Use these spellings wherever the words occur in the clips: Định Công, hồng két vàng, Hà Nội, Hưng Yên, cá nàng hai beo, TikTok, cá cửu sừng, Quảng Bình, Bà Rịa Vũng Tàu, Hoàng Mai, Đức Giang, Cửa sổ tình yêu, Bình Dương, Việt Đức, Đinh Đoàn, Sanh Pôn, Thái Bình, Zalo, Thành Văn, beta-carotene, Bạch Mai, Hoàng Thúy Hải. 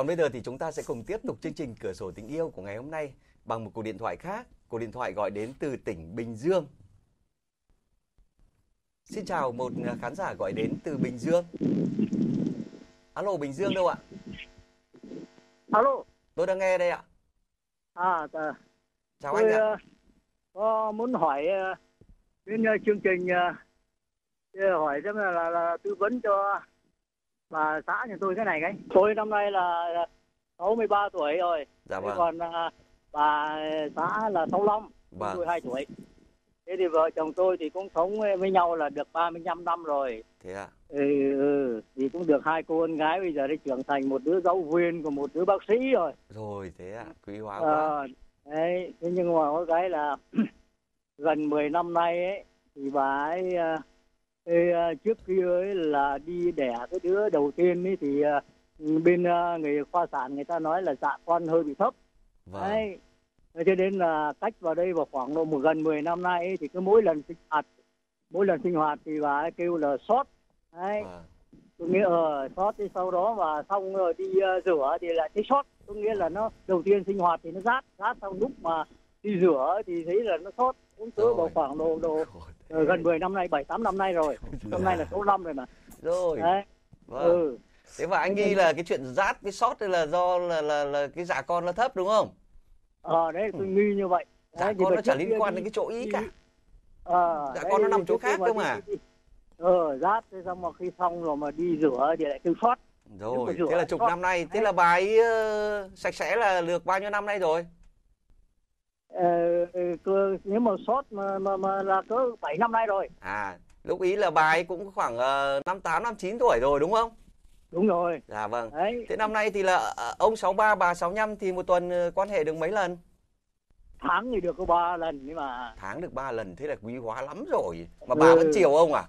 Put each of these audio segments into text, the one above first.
Còn bây giờ thì chúng ta sẽ cùng tiếp tục chương trình Cửa sổ tình yêu của ngày hôm nay bằng một cuộc điện thoại khác. Cuộc điện thoại gọi đến từ tỉnh Bình Dương. Xin chào, một khán giả gọi đến từ Bình Dương. Alo, Bình Dương đâu ạ? Alo, tôi đang nghe đây ạ. Chào tôi, anh ạ. Có muốn hỏi đến chương trình, hỏi xem là tư vấn cho bà xã nhà tôi cái này cái. Tôi năm nay là 63 tuổi rồi. Dạ vâng. Còn bà xã là 65, vâng. Tôi 2 tuổi. Thế thì vợ chồng tôi thì cũng sống với nhau là được 35 năm rồi. Thế à? Ừ, thì cũng được 2 cô con gái, bây giờ đã trưởng thành, một đứa giáo viên của một đứa bác sĩ rồi. Rồi, thế à? Quý hóa quá. Đấy, thế nhưng mà có cái là gần 10 năm nay ấy, thì bà ấy trước kia ấy là đi đẻ cái đứa đầu tiên ấy, thì bên người khoa sản người ta nói là dạ con hơi bị thấp. Vâng. Đấy. Cho nên là cách vào đây vào khoảng độ gần 10 năm nay ấy, thì cứ mỗi lần sinh hoạt thì bà ấy kêu là sót. Đấy. À. Tôi nghĩ sót, thì sau đó mà xong rồi đi rửa thì lại thấy sót. Tôi nghĩ là nó đầu tiên sinh hoạt thì nó rát xong lúc mà đi rửa thì thấy là nó sót. Cũng tới vào khoảng độ gần 10 năm nay, 7-8 năm nay rồi. Năm nay là 65 rồi mà. Rồi. Đấy. Vâng. Ừ. Thế mà anh nghĩ là cái chuyện rát với sót là do là cái dạ con nó thấp đúng không? Đấy, tôi nghi như vậy. Dạ con nó chả liên quan đến cái chỗ ý cả. Dạ con nó nằm chỗ khác cơ mà. Rát thế xong mà khi xong rồi mà đi rửa thì lại kêu sót. Rồi, thế là chục năm nay. Thế là bà ấy sạch sẽ là được bao nhiêu năm nay rồi? Nếu mà sót mà là cứ 7 năm nay rồi. À, lúc ý là bà ấy cũng khoảng 58-59 tuổi rồi đúng không? Đúng rồi. Dạ vâng. Đấy. Thế năm nay thì là ông 63, bà 65 thì một tuần quan hệ được mấy lần? Tháng thì được có 3 lần nhưng mà. Tháng được 3 lần, thế là quý hóa lắm rồi. Mà bà vẫn chiều ông à?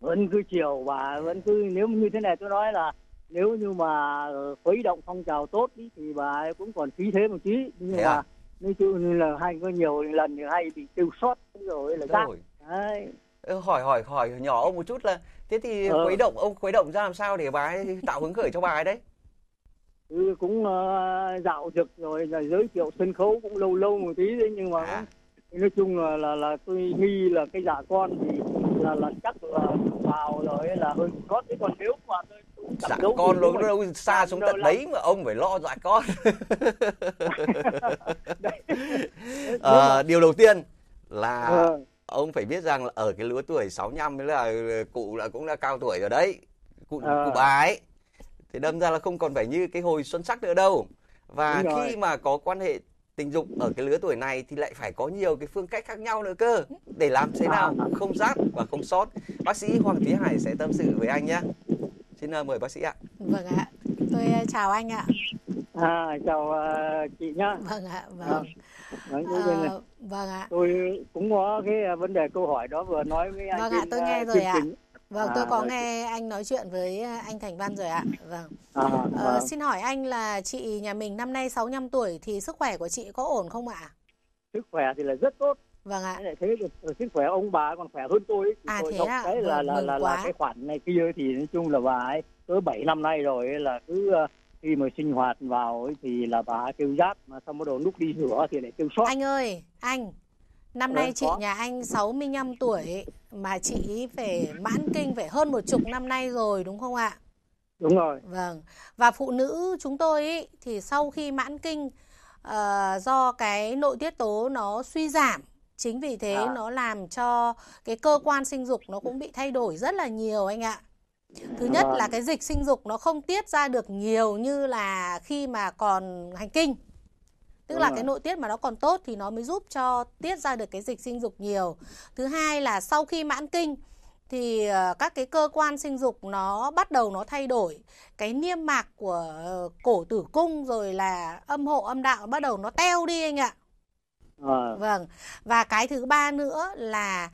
Vẫn cứ chiều, bà vẫn cứ, nếu như thế này tôi nói là nếu như mà khuấy động phong trào tốt ý, thì bà ấy cũng còn khí thế một tí. Nhưng mà nói chung là hay có nhiều lần thì hay bị tiêu sót rồi là rác. Đấy. Hỏi nhỏ ông một chút là thế thì khuấy động, ông khuấy động ra làm sao để bà ấy tạo hứng khởi cho bà ấy đấy? Cũng dạo dực rồi là giới thiệu sân khấu cũng lâu một tí đấy, nhưng mà nói chung là tôi nghi là cái dạ con thì là chắc là vào rồi là hơi có thế, còn nếu mà dạ con nó đâu xa xuống tận đấy mà ông phải lo dạ con. Điều đầu tiên là ông phải biết rằng là ở cái lứa tuổi 65 mới là cụ là cũng đã cao tuổi rồi đấy, cụ bà ấy thì đâm ra là không còn phải như cái hồi xuân sắc nữa đâu. Và khi mà có quan hệ tình dục ở cái lứa tuổi này thì lại phải có nhiều cái phương cách khác nhau nữa cơ, để làm thế nào không rát và không sót. Bác sĩ Hoàng Thúy Hải sẽ tâm sự với anh nhé. Xin mời bác sĩ ạ. Vâng ạ, tôi chào anh ạ. Chào chị nhá. Vâng ạ, vâng. Vâng ạ. Tôi cũng có cái vấn đề câu hỏi đó vừa nói với anh. Vâng ạ, tôi nghe rồi ạ. Vâng, tôi có nghe anh nói chuyện với anh Thành Văn rồi ạ. Vâng. Xin hỏi anh là chị nhà mình năm nay 65 tuổi thì sức khỏe của chị có ổn không ạ? Sức khỏe thì là rất tốt. Vâng ạ. Thế sức khỏe ông bà còn khỏe hơn tôi ấy. Tôi thế ạ. Vâng, là cái khoản này kia thì nói chung là bà ấy tới 7 năm nay rồi ấy, là cứ khi mà sinh hoạt vào ấy, thì là bà kêu rát, mà xong bắt đầu lúc đi rửa thì lại kêu sót. Anh ơi, anh năm nay chị nhà anh 65 tuổi mà chị phải mãn kinh phải hơn 10 năm nay rồi đúng không ạ? Đúng rồi. Vâng. Và phụ nữ chúng tôi ấy, thì sau khi mãn kinh do cái nội tiết tố nó suy giảm, chính vì thế nó làm cho cái cơ quan sinh dục nó cũng bị thay đổi rất là nhiều anh ạ. Thứ nhất là cái dịch sinh dục nó không tiết ra được nhiều như là khi mà còn hành kinh. Tức là cái nội tiết mà nó còn tốt thì nó mới giúp cho tiết ra được cái dịch sinh dục nhiều. Thứ hai là sau khi mãn kinh thì các cái cơ quan sinh dục nó bắt đầu nó thay đổi. Cái niêm mạc của cổ tử cung rồi là âm hộ âm đạo bắt đầu nó teo đi anh ạ. Vâng. Và cái thứ ba nữa là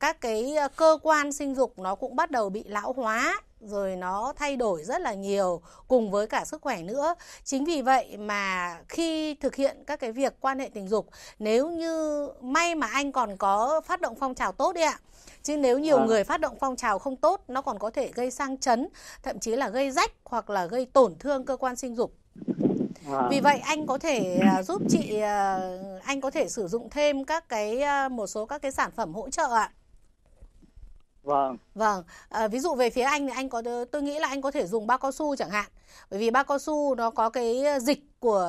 các cái cơ quan sinh dục nó cũng bắt đầu bị lão hóa rồi nó thay đổi rất là nhiều cùng với cả sức khỏe nữa. Chính vì vậy mà khi thực hiện các cái việc quan hệ tình dục, nếu như may mà anh còn có phát động phong trào tốt đi ạ. Chứ nếu nhiều người phát động phong trào không tốt, nó còn có thể gây sang chấn, thậm chí là gây rách hoặc là gây tổn thương cơ quan sinh dục. Vì vậy anh có thể giúp chị, anh có thể sử dụng thêm các cái một số các cái sản phẩm hỗ trợ ạ. Vâng. Ví dụ về phía anh thì anh có, tôi nghĩ là anh có thể dùng bao cao su chẳng hạn. Bởi vì bao cao su nó có cái dịch của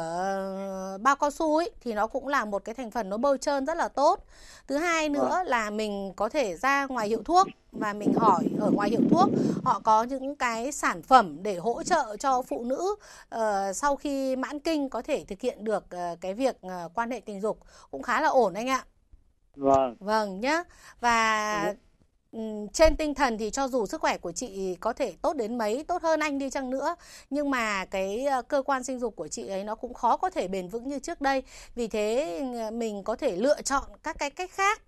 bao cao su ấy, thì nó cũng là một cái thành phần nó bôi trơn rất là tốt. Thứ hai nữa là mình có thể ra ngoài hiệu thuốc và mình hỏi ở ngoài hiệu thuốc họ có những cái sản phẩm để hỗ trợ cho phụ nữ sau khi mãn kinh có thể thực hiện được cái việc quan hệ tình dục cũng khá là ổn anh ạ. Vâng nhá. Và trên tinh thần thì cho dù sức khỏe của chị có thể tốt đến mấy, tốt hơn anh đi chăng nữa, nhưng mà cái cơ quan sinh dục của chị ấy nó cũng khó có thể bền vững như trước đây. Vì thế mình có thể lựa chọn các cái cách khác.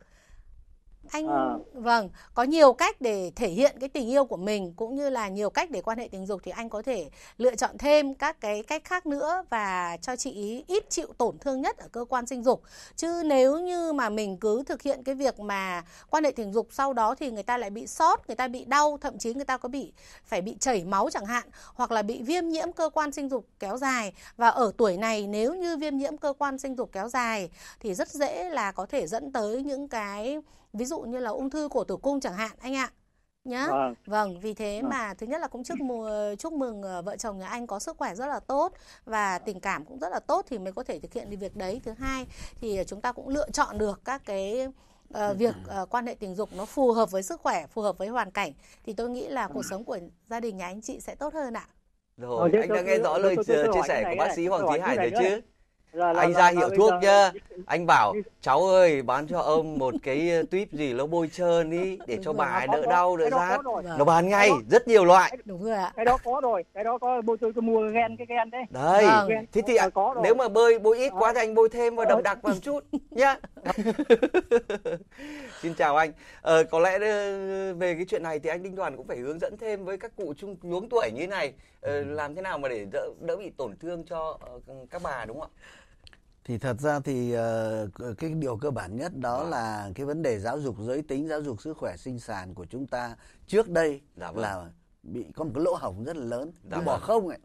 Vâng, có nhiều cách để thể hiện cái tình yêu của mình cũng như là nhiều cách để quan hệ tình dục, thì anh có thể lựa chọn thêm các cái cách khác nữa và cho chị ý ít chịu tổn thương nhất ở cơ quan sinh dục. Chứ nếu như mà mình cứ thực hiện cái việc mà quan hệ tình dục sau đó thì người ta lại bị sót, người ta bị đau, thậm chí người ta có phải bị chảy máu chẳng hạn, hoặc là bị viêm nhiễm cơ quan sinh dục kéo dài. Và ở tuổi này nếu như viêm nhiễm cơ quan sinh dục kéo dài thì rất dễ là có thể dẫn tới những cái ví dụ như là ung thư cổ tử cung chẳng hạn anh ạ nhá. Vâng, vì thế mà thứ nhất là cũng chúc mừng vợ chồng nhà anh có sức khỏe rất là tốt và tình cảm cũng rất là tốt thì mới có thể thực hiện được việc đấy. Thứ hai thì chúng ta cũng lựa chọn được các cái việc quan hệ tình dục nó phù hợp với sức khỏe, phù hợp với hoàn cảnh, thì tôi nghĩ là cuộc sống của gia đình nhà anh chị sẽ tốt hơn ạ. Rồi, anh đã nghe rõ lời chia sẻ của bác sĩ Hoàng Thúy Hải rồi chứ. Anh ra hiệu thuốc nhá, anh bảo cháu ơi bán cho ông một cái tuyếp gì nó bôi trơn ý để cho bà đỡ đau đỡ rát, nó bán ngay rất nhiều loại. Đúng rồi ạ, cái đó có rồi, cái đó có bôi trơn, tôi mua cái gen đấy. Đấy, thế thì nếu mà bôi ít quá thì anh bôi thêm và đậm đặc một chút nhá. Xin chào anh. Có lẽ về cái chuyện này thì anh Đinh Đoàn cũng phải hướng dẫn thêm với các cụ trung luống tuổi như thế này, làm thế nào mà để đỡ bị tổn thương cho các bà, đúng không ạ? Thì thật ra thì cái điều cơ bản nhất đó là cái vấn đề giáo dục giới tính, giáo dục sức khỏe sinh sản của chúng ta trước đây là bị có một cái lỗ hổng rất là lớn, bỏ không ấy.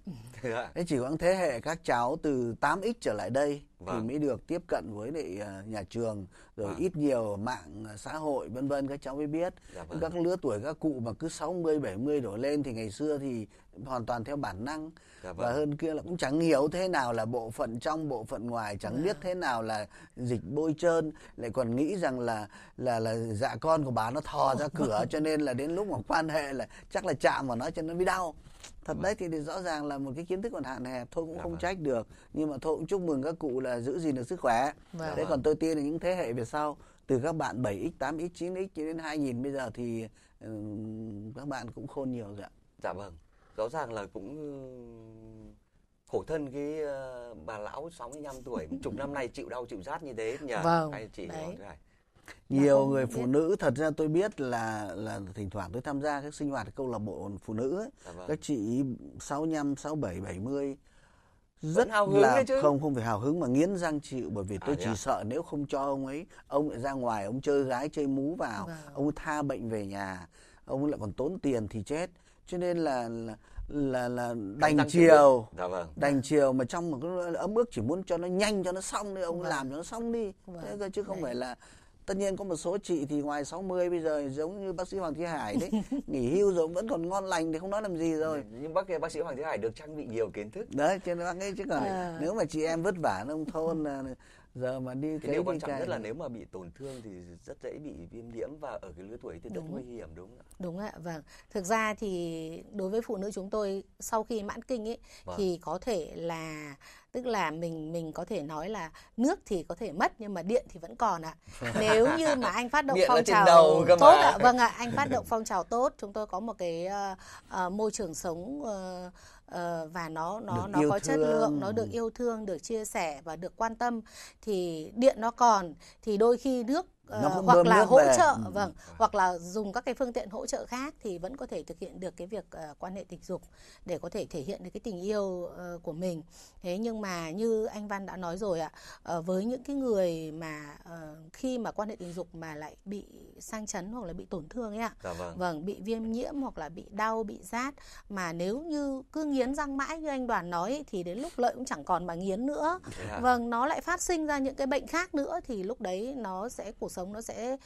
Thế chỉ khoảng thế hệ các cháu từ 8X trở lại đây thì mới được tiếp cận với lại nhà trường rồi ít nhiều mạng xã hội vân vân, các cháu mới biết. Các lứa tuổi các cụ mà cứ 60, 70 đổ lên thì ngày xưa thì hoàn toàn theo bản năng. Và hơn kia là cũng chẳng hiểu thế nào là bộ phận trong, bộ phận ngoài, chẳng biết thế nào là dịch bôi trơn, lại còn nghĩ rằng là dạ con của bà nó thò ra cửa cho nên là đến lúc mà quan hệ là chắc là chạm vào nó cho nó mới đau. Thật đấy, thì rõ ràng là một cái kiến thức còn hạn hẹp thôi, cũng không trách được. Nhưng mà thôi cũng chúc mừng các cụ là giữ gìn được sức khỏe. Thế còn tôi tin là những thế hệ về sau, từ các bạn 7X, 8X, 9X cho đến 2000 bây giờ thì các bạn cũng khôn nhiều rồi ạ. Dạ vâng, rõ ràng là cũng khổ thân cái bà lão 65 tuổi chục năm nay chịu đau chịu rát như thế nhờ hay chị đấy. Nhiều người phụ nữ, thật ra tôi biết là thỉnh thoảng tôi tham gia các sinh hoạt câu lạc bộ phụ nữ ấy, các chị 65, 67, 70 rất là không phải hào hứng mà nghiến răng chịu, bởi vì tôi chỉ sợ nếu không cho ông ấy, ông lại ra ngoài ông chơi gái chơi mú vào, ông tha bệnh về nhà, ông lại còn tốn tiền thì chết. Cho nên là đành chiều mà trong một cái ấm ức chỉ muốn cho nó nhanh cho nó xong đi, ông làm cho nó xong đi. Thế chứ không phải là, tất nhiên có một số chị thì ngoài 60 bây giờ giống như bác sĩ Hoàng Thúy Hải đấy, nghỉ hưu rồi vẫn còn ngon lành thì không nói làm gì rồi. Nhưng bác sĩ Hoàng Thúy Hải được trang bị nhiều kiến thức. Đấy, cho nên bác ấy chứ còn nếu mà chị em vất vả nông thôn là giờ mà đi cái điều quan trọng nhất là nếu mà bị tổn thương thì rất dễ bị viêm nhiễm và ở cái lứa tuổi thì rất nguy hiểm, đúng không ạ? Đúng ạ, vâng. Thực ra thì đối với phụ nữ chúng tôi sau khi mãn kinh ấy thì có thể là, tức là mình có thể nói là nước thì có thể mất nhưng mà điện thì vẫn còn ạ. Nếu như mà anh phát động phong trào tốt ạ, vâng ạ, anh phát động phong trào tốt, chúng tôi có một cái môi trường sống và nó có chất lượng, nó được yêu thương, được chia sẻ và được quan tâm, thì điện nó còn, thì đôi khi nước hoặc là hỗ trợ, vâng, hoặc là dùng các cái phương tiện hỗ trợ khác thì vẫn có thể thực hiện được cái việc quan hệ tình dục để có thể thể hiện được cái tình yêu của mình. Thế nhưng mà như anh Văn đã nói rồi ạ, với những cái người mà khi mà quan hệ tình dục mà lại bị sang chấn hoặc là bị tổn thương ấy ạ, vâng, bị viêm nhiễm hoặc là bị đau, bị rát, mà nếu như cứ nghiến răng mãi như anh Đoàn nói ấy, thì đến lúc lợi cũng chẳng còn mà nghiến nữa, vâng, nó lại phát sinh ra những cái bệnh khác nữa, thì lúc đấy nó sẽ cuộc sống nó sẽ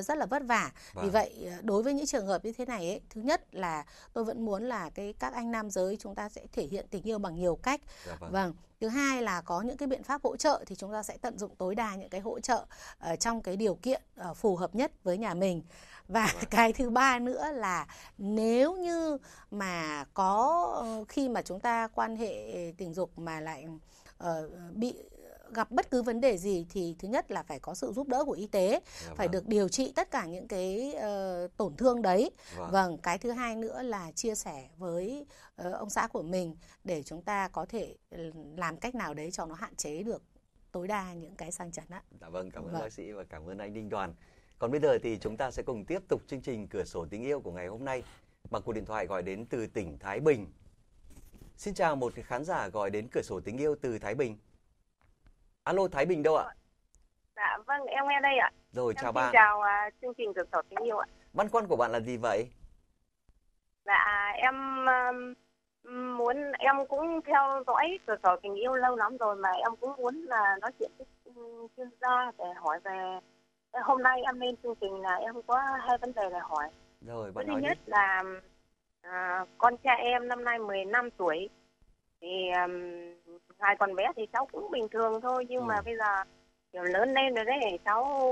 rất là vất vả. Vì vậy đối với những trường hợp như thế này ấy, thứ nhất là tôi vẫn muốn là các anh nam giới chúng ta sẽ thể hiện tình yêu bằng nhiều cách. Vâng. Thứ hai là có những cái biện pháp hỗ trợ thì chúng ta sẽ tận dụng tối đa những cái hỗ trợ trong cái điều kiện phù hợp nhất với nhà mình. Và cái thứ ba nữa là nếu như mà có khi mà chúng ta quan hệ tình dục mà lại gặp bất cứ vấn đề gì thì thứ nhất là phải có sự giúp đỡ của y tế, phải được điều trị tất cả những cái tổn thương đấy. Vâng, cái thứ hai nữa là chia sẻ với ông xã của mình để chúng ta có thể làm cách nào đấy cho nó hạn chế được tối đa những cái sang chấn á. Dạ vâng, cảm ơn bác sĩ và cảm ơn anh Đinh Đoàn. Còn bây giờ thì chúng ta sẽ cùng tiếp tục chương trình Cửa sổ tình yêu của ngày hôm nay bằng cuộc điện thoại gọi đến từ tỉnh Thái Bình. Xin chào một khán giả gọi đến Cửa sổ tình yêu từ Thái Bình. Alo, Thái Bình đâu ạ? Dạ vâng, em nghe đây ạ. Rồi, chào bạn. Chào chương trình Cửa sổ tình yêu ạ. Băn khoăn của bạn là gì vậy? Dạ em muốn, em cũng theo dõi Cửa sổ tình yêu lâu lắm rồi mà em cũng muốn là nói chuyện với chuyên gia để hỏi về hôm nay em lên chương trình, là em có hai vấn đề để hỏi. Rồi, bạn nói. Thứ nhất là con trai em năm nay 15 tuổi. Thì ngày còn bé thì cháu cũng bình thường thôi, nhưng mà bây giờ kiểu lớn lên rồi đấy, cháu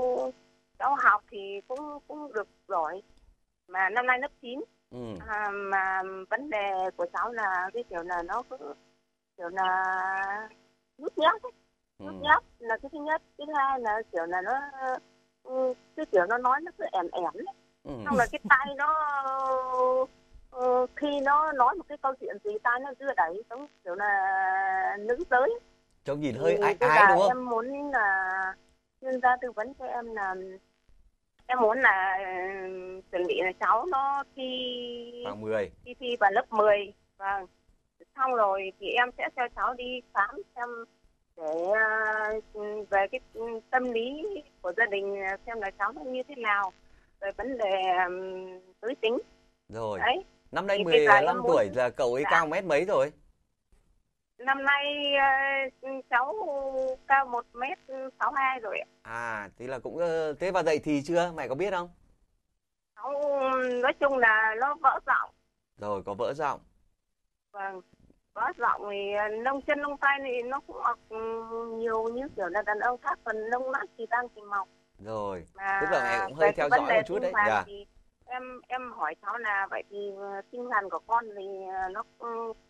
học thì cũng được giỏi, mà năm nay lớp 9. Mà vấn đề của cháu là cái kiểu là nó cứ kiểu là nhút nhát ấy. Nhút nhát là cái thứ nhất, cái thứ hai là kiểu là nó cái kiểu nó nói nó cứ ẻm ẻm đấy. Xong là cái tay nó khi nó nói một cái câu chuyện gì ta nó đưa đẩy giống kiểu là nữ giới, trông nhìn hơi ái đúng không? Em muốn là chuyên gia tư vấn cho em, là em muốn là chuẩn bị là cháu nó thi vào lớp 10, vâng, xong rồi thì em sẽ cho cháu đi khám xem để về cái tâm lý của gia đình xem là cháu nó như thế nào về vấn đề giới tính. Rồi đấy. Năm nay 15 tuổi là cậu ấy cao 1m mấy rồi? Năm nay cháu cao 1m62 rồi ạ. À, thế là cũng thế. Và dậy thì chưa? Mày có biết không? Cháu nói chung là nó vỡ giọng. Rồi, có vỡ giọng. Vâng, vỡ giọng thì nông chân nông tay thì nó cũng mọc nhiều như kiểu là đàn ông khác, phần nông nát thì đang thì mọc. Rồi, mà tức là mẹ cũng hơi theo dõi một chút đấy. Dạ. Em hỏi cháu là vậy thì tinh thần của con thì nó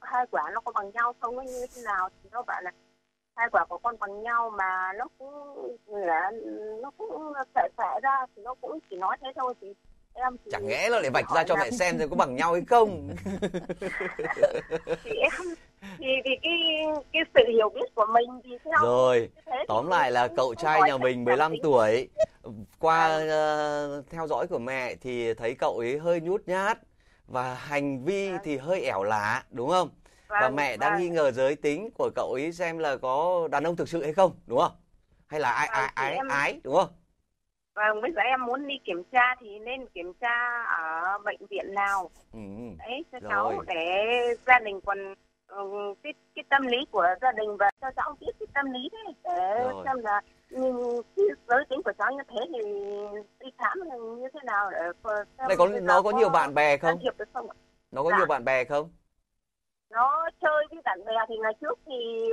hai quả nó có bằng nhau không, nó như thế nào? Thì nó bảo là hai quả của con bằng nhau mà nó cũng sợi ra, thì nó cũng chỉ nói thế thôi. Thì em thì chẳng lẽ nó để vạch ra cho mẹ xem có bằng nhau hay không. Thì em thì cái sự hiểu biết của mình thì theo rồi thế, tóm lại là cậu trai nhà mình 15 tuổi qua theo dõi của mẹ thì thấy cậu ấy hơi nhút nhát và hành vi thì hơi ẻo lả, đúng không? Và mẹ đang nghi ngờ giới tính của cậu ấy xem là có đàn ông thực sự hay không, đúng không? Hay là ái, đúng không? Vâng, bây giờ em muốn đi kiểm tra thì nên kiểm tra ở bệnh viện nào đấy cho cháu, để gia đình còn cái tâm lý của gia đình, và cho cháu biết cái tâm lý đấy để xem là cái giới tính của cháu như thế thì đi khám như thế nào để xem. Nó có nhiều bạn bè không? Nó có nhiều bạn bè không? Nó chơi với bạn bè thì ngày trước thì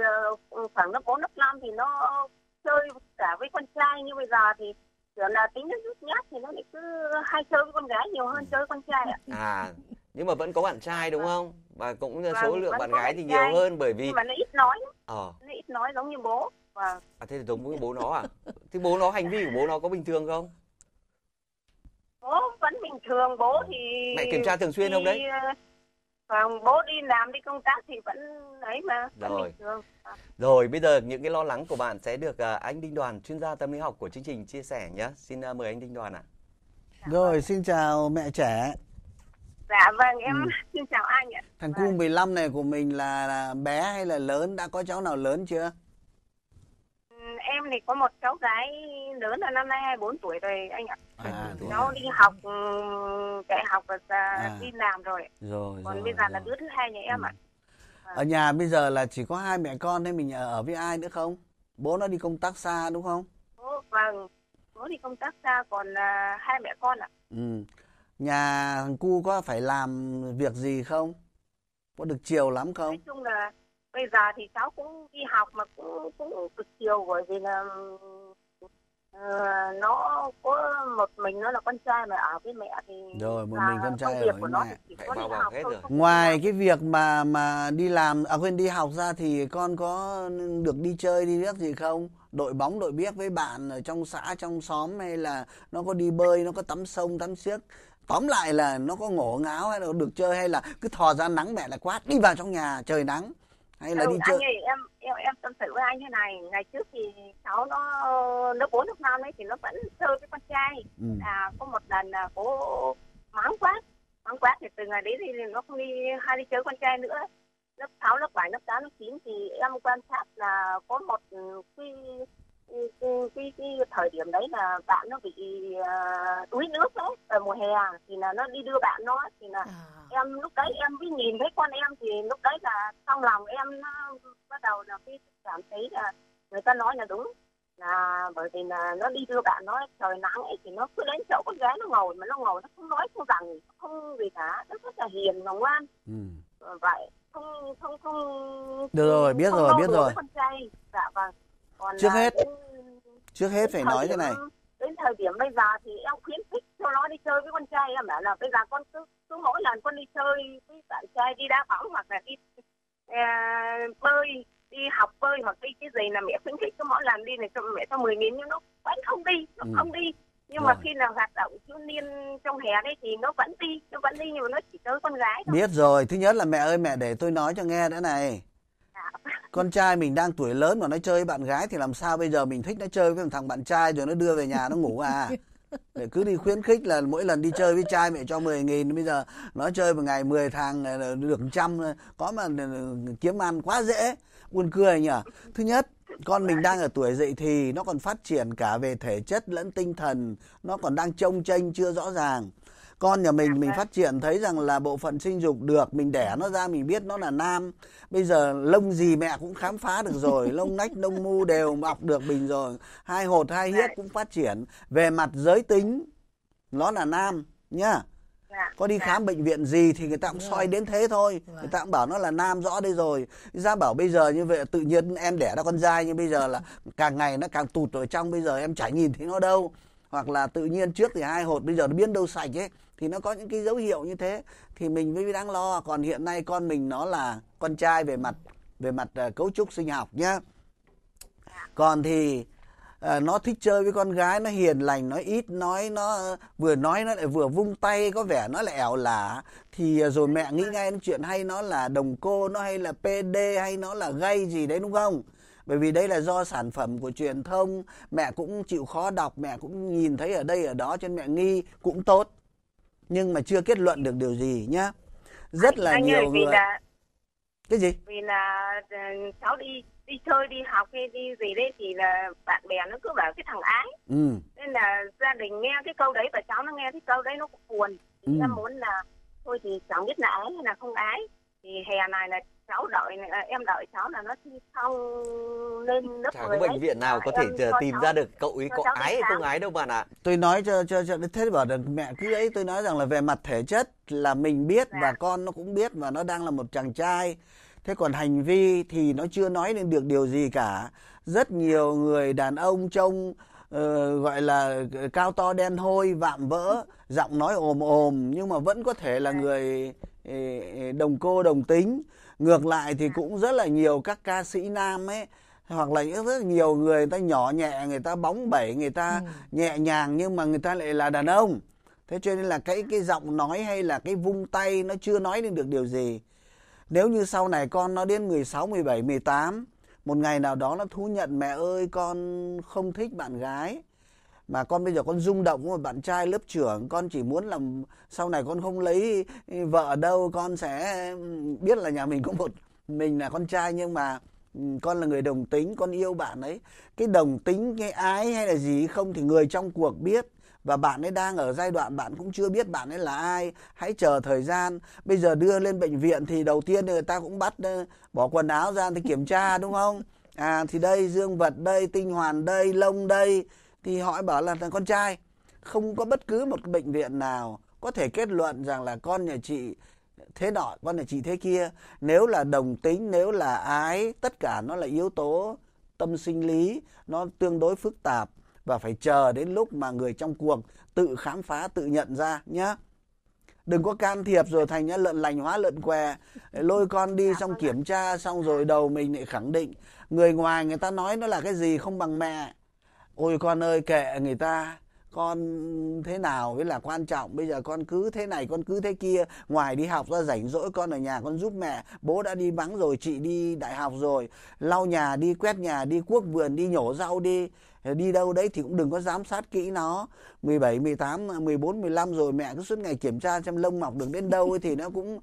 khoảng lớp 4, lớp 5 thì nó chơi cả với con trai, nhưng bây giờ thì kiểu là tính nó nhút nhát thì nó lại cứ hay chơi với con gái nhiều hơn chơi với con trai ạ. À, nhưng mà vẫn có bạn trai đúng không? Và cũng số lượng bạn gái thì nhiều hơn, bởi vì nhưng mà nó ít nói. Nó ít nói giống như bố. À, thế thì giống với bố nó à? Thế bố nó, hành vi của bố nó có bình thường không? Bố vẫn bình thường, bố thì... Mẹ kiểm tra thường xuyên không đấy? Bố đi làm đi công tác thì vẫn ấy mà. Rồi. Rồi bây giờ những cái lo lắng của bạn sẽ được anh Đinh Đoàn, chuyên gia tâm lý học của chương trình chia sẻ nhé. Xin mời anh Đinh Đoàn ạ. Rồi, xin chào mẹ trẻ. Dạ vâng, em xin chào anh ạ. Thằng cu 15 này của mình là bé hay là lớn? Đã có cháu nào lớn chưa? Em thì có một cháu gái lớn là năm nay 24 tuổi rồi anh ạ. Cháu đi học, chạy học và đi làm rồi. Còn bây giờ là đứa thứ hai nhà em ạ. Ở nhà bây giờ là chỉ có hai mẹ con hay mình ở với ai nữa không? Bố nó đi công tác xa đúng không? Vâng, bố đi công tác xa, còn hai mẹ con ạ. Nhà thằng cu có phải làm việc gì không? Có được chiều lắm không? Nói chung là bây giờ thì cháu cũng đi học mà cũng cực chiều, bởi vì là nó có một mình nó là con trai mà ở với mẹ thì rồi một mình con trai ở với mẹ. Ngoài cái việc mà đi làm đi học ra thì con có được đi chơi đi biết gì không? Đội bóng đội biếc với bạn ở trong xã trong xóm, hay là nó có đi bơi, nó có tắm sông tắm xiếc? Tóm lại là nó có ngổ ngáo hay là được chơi, hay là cứ thò ra nắng mẹ là quát đi vào trong nhà trời nắng, hay là đi chơi? Anh ơi, em tâm sự với anh thế này, ngày trước thì cháu nó 4 năm ấy thì nó vẫn chơi với con trai. Có một lần là cô mắng quát thì từ ngày đấy thì nó không đi chơi con trai nữa. Lớp 6, lớp 7, lớp 8, lớp 9 thì em quan sát là có một cái thời điểm đấy là bạn nó bị đuối nước đấy, ở mùa hè thì là nó đi đưa bạn nó, thì là em lúc đấy em mới nhìn thấy con em, thì lúc đấy là trong lòng em nó bắt đầu là cái cảm thấy là người ta nói là đúng, là bởi vì là nó đi đưa bạn nó trời nắng ấy thì nó cứ đến chỗ con gái nó ngồi, mà nó ngồi nó không nói không rằng không gì cả, nó rất là hiền và ngoan. Vậy không được rồi, biết rồi. Dạ vâng. Trước hết phải nói thế này. Đến thời điểm bây giờ thì em khuyến khích cho nó đi chơi với con trai, em bảo là bây giờ con cứ mỗi lần con đi chơi với bạn trai, đi đá bóng hoặc là đi bơi, đi học bơi hoặc đi cái gì là mẹ khuyến khích cho mỗi lần đi này, mẹ cho 10.000, nhưng nó vẫn không đi. Nhưng mà khi nào hoạt động thiếu niên trong hè đấy thì nó vẫn đi, nhưng mà nó chỉ tới con gái thôi. Biết rồi, thứ nhất là mẹ ơi, mẹ để tôi nói cho nghe nữa này. Con trai mình đang tuổi lớn mà nó chơi với bạn gái thì làm sao bây giờ? Mình thích nó chơi với thằng bạn trai rồi nó đưa về nhà nó ngủ à? Để cứ đi khuyến khích là mỗi lần đi chơi với trai mẹ cho 10.000, bây giờ nó chơi một ngày 10 thằng được 100, có mà kiếm ăn quá dễ. Buồn cười nhỉ. Thứ nhất, con mình đang ở tuổi dậy thì nó còn phát triển cả về thể chất lẫn tinh thần, nó còn đang chông chênh chưa rõ ràng. Con nhà mình phát triển thấy rằng là bộ phận sinh dục được, mình đẻ nó ra mình biết nó là nam. Bây giờ lông gì mẹ cũng khám phá được rồi, lông nách, lông mu đều mọc được mình rồi. Hai hột, hai hiếc cũng phát triển. Về mặt giới tính, nó là nam nhá. Có đi khám bệnh viện gì thì người ta cũng soi đến thế thôi. Người ta cũng bảo nó là nam rõ đây rồi. Ra bảo bây giờ như vậy tự nhiên em đẻ ra con trai, nhưng bây giờ là càng ngày nó càng tụt ở trong, bây giờ em chả nhìn thấy nó đâu. Hoặc là tự nhiên trước thì hai hột, bây giờ nó biến đâu sạch ấy. Thì nó có những cái dấu hiệu như thế thì mình mới đáng lo. Còn hiện nay con mình nó là con trai về mặt cấu trúc sinh học nhá. Còn thì nó thích chơi với con gái, nó hiền lành, nó ít nói, nó vừa nói nó lại vừa vung tay, có vẻ nó lại ẻo lả. Thì rồi mẹ nghĩ ngay đến chuyện hay nó là đồng cô, nó hay là PD, hay nó là gay gì đấy đúng không? Bởi vì đây là do sản phẩm của truyền thông, mẹ cũng chịu khó đọc, mẹ cũng nhìn thấy ở đây ở đó, cho nên mẹ nghi cũng tốt. Nhưng mà chưa kết luận được điều gì nhá. Rất là anh nhiều người. Cái gì? Vì là cháu đi chơi, đi học hay đi gì đấy thì là bạn bè nó cứ bảo cái thằng ái. Nên là gia đình nghe cái câu đấy và cháu nó nghe cái câu đấy nó cũng buồn. Nó muốn là thôi thì cháu biết là ái hay là không ái. Thì hè này là cháu đợi cháu là nó thi xong lên lớp 10. Chả có bệnh viện nào có thể tìm ra được cậu ấy có ái hay không ái đâu bạn ạ. Tôi nói cho thế bảo được mẹ cứ ấy, tôi nói rằng là về mặt thể chất là mình biết và con nó cũng biết, và nó đang là một chàng trai. Thế còn hành vi thì nó chưa nói nên được điều gì cả. Rất nhiều người đàn ông trông gọi là cao to đen hôi, vạm vỡ, giọng nói ồm nhưng mà vẫn có thể là người đồng cô đồng tính. Ngược lại thì cũng rất là nhiều các ca sĩ nam ấy, hoặc là rất nhiều người ta nhỏ nhẹ, người ta bóng bẩy, người ta nhẹ nhàng nhưng mà người ta lại là đàn ông. Thế cho nên là cái giọng nói hay là cái vung tay nó chưa nói lên được điều gì. Nếu như sau này con nó đến 16, 17, 18, một ngày nào đó nó thú nhận mẹ ơi con không thích bạn gái, mà con bây giờ con rung động với một bạn trai lớp trưởng, con chỉ muốn làm sau này con không lấy vợ đâu, con sẽ biết là nhà mình có một mình là con trai nhưng mà con là người đồng tính, con yêu bạn ấy. Cái đồng tính, cái ái hay là gì không thì người trong cuộc biết. Và bạn ấy đang ở giai đoạn bạn cũng chưa biết bạn ấy là ai. Hãy chờ thời gian. Bây giờ đưa lên bệnh viện thì đầu tiên người ta cũng bắt bỏ quần áo ra thì kiểm tra đúng không? À thì đây dương vật đây, tinh hoàn đây, lông đây. Thì họ bảo là con trai. Không có bất cứ một bệnh viện nào có thể kết luận rằng là con nhà chị thế nọ, con nhà chị thế kia. Nếu là đồng tính, nếu là ái, tất cả nó là yếu tố tâm sinh lý, nó tương đối phức tạp và phải chờ đến lúc mà người trong cuộc tự khám phá, tự nhận ra nhá. Đừng có can thiệp rồi thành nhá lợn lành hóa lợn què, lôi con đi xong kiểm tra xong rồi đầu mình lại khẳng định. Người ngoài người ta nói nó là cái gì không bằng mẹ. Ôi con ơi kệ người ta, con thế nào mới là quan trọng. Bây giờ con cứ thế này, con cứ thế kia. Ngoài đi học ra rảnh rỗi con ở nhà con giúp mẹ. Bố đã đi bắn rồi, chị đi đại học rồi. Lau nhà đi, quét nhà đi, cuốc vườn đi, nhổ rau đi. Đi đâu đấy thì cũng đừng có giám sát kỹ nó. 17, 18, 14, 15 rồi mẹ cứ suốt ngày kiểm tra xem lông mọc được đến đâu ấy thì nó cũng...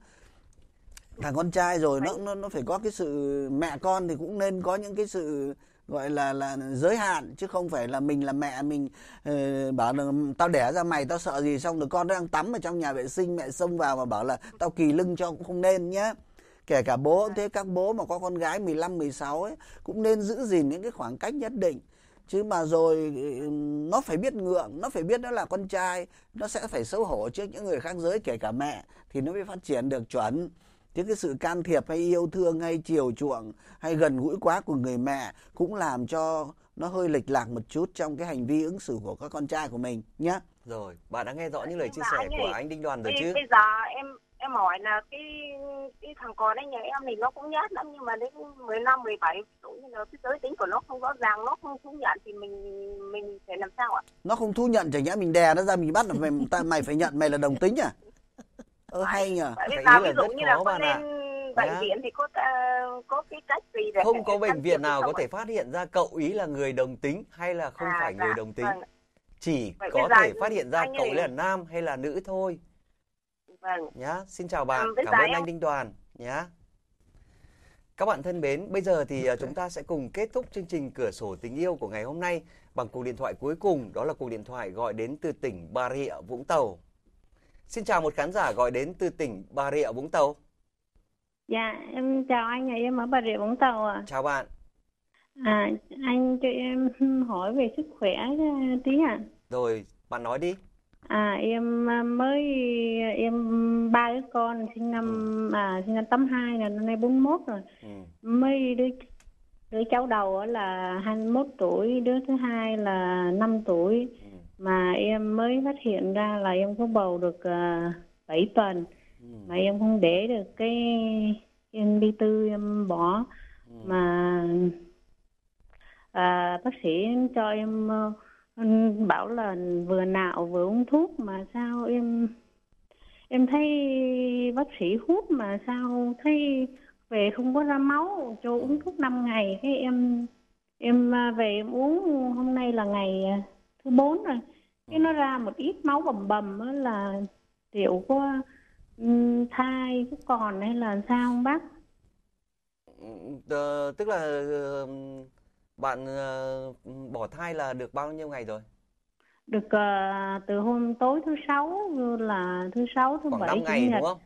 Thằng con trai rồi nó phải có cái sự... Mẹ con thì cũng nên có những cái sự... gọi là giới hạn, chứ không phải là mình là mẹ mình bảo là tao đẻ ra mày tao sợ gì, xong rồi con nó đang tắm ở trong nhà vệ sinh mẹ xông vào mà bảo là tao kỳ lưng cho, cũng không nên nhé. Kể cả bố cũng thế, các bố mà có con gái 15, 16 ấy cũng nên giữ gìn những cái khoảng cách nhất định. Chứ mà rồi nó phải biết ngượng, nó phải biết nó là con trai, nó sẽ phải xấu hổ trước những người khác giới, kể cả mẹ, thì nó mới phát triển được chuẩn. Chứ cái sự can thiệp hay yêu thương hay chiều chuộng hay gần gũi quá của người mẹ cũng làm cho nó hơi lệch lạc một chút trong cái hành vi ứng xử của các con trai của mình nhé. Rồi, bạn đã nghe rõ những lời chia sẻ của anh Đinh Đoàn rồi chứ? Bây giờ em hỏi là cái thằng con ấy nhà em thì nó cũng nhát lắm, nhưng mà đến 15, 17 tuổi cái giới tính của nó không rõ ràng, nó không thú nhận thì mình phải làm sao ạ? Nó không thú nhận chẳng nhẽ mình đè nó ra mình bắt là mày phải nhận mày là đồng tính à? Hay nhờ. Bây giờ ví dụ như là có nên bệnh viện thì có cái cách gì để... Không có bệnh viện nào có thể phát hiện ra cậu ý là người đồng tính hay là không phải người đồng tính. Chỉ có thể phát hiện ra cậu ấy là nam hay là nữ thôi. Vâng. Nhá, xin chào bạn. Cảm ơn anh Đinh Đoàn nhá. Các bạn thân mến, bây giờ thì chúng ta sẽ cùng kết thúc chương trình Cửa sổ tình yêu của ngày hôm nay bằng cuộc điện thoại cuối cùng, đó là cuộc điện thoại gọi đến từ tỉnh Bà Rịa, Vũng Tàu. Xin chào một khán giả gọi đến từ tỉnh Bà Rịa, Vũng Tàu. Dạ, em chào anh, em ở Bà Rịa, Vũng Tàu ạ. Chào bạn. Anh cho em hỏi về sức khỏe tí ạ. Rồi, bạn nói đi. Em ba đứa con sinh năm 82 là năm nay 41 rồi. Mấy đứa cháu đầu là 21 tuổi, đứa thứ hai là 5 tuổi. Mà em mới phát hiện ra là em có bầu được 7 tuần. Mà em không để được cái em đi tư em bỏ. Mà bác sĩ cho em bảo là vừa nạo vừa uống thuốc. Mà sao em thấy bác sĩ hút mà sao thấy về không có ra máu. Cho uống thuốc 5 ngày cái em về em uống, hôm nay là ngày thứ 4 rồi, cái nó ra một ít máu bầm bầm á, là tiểu có thai có còn hay là sao không bác? Tức là bạn bỏ thai là được bao nhiêu ngày rồi? Được từ hôm tối thứ 6 là thứ 6 thứ 7 ngày đúng không?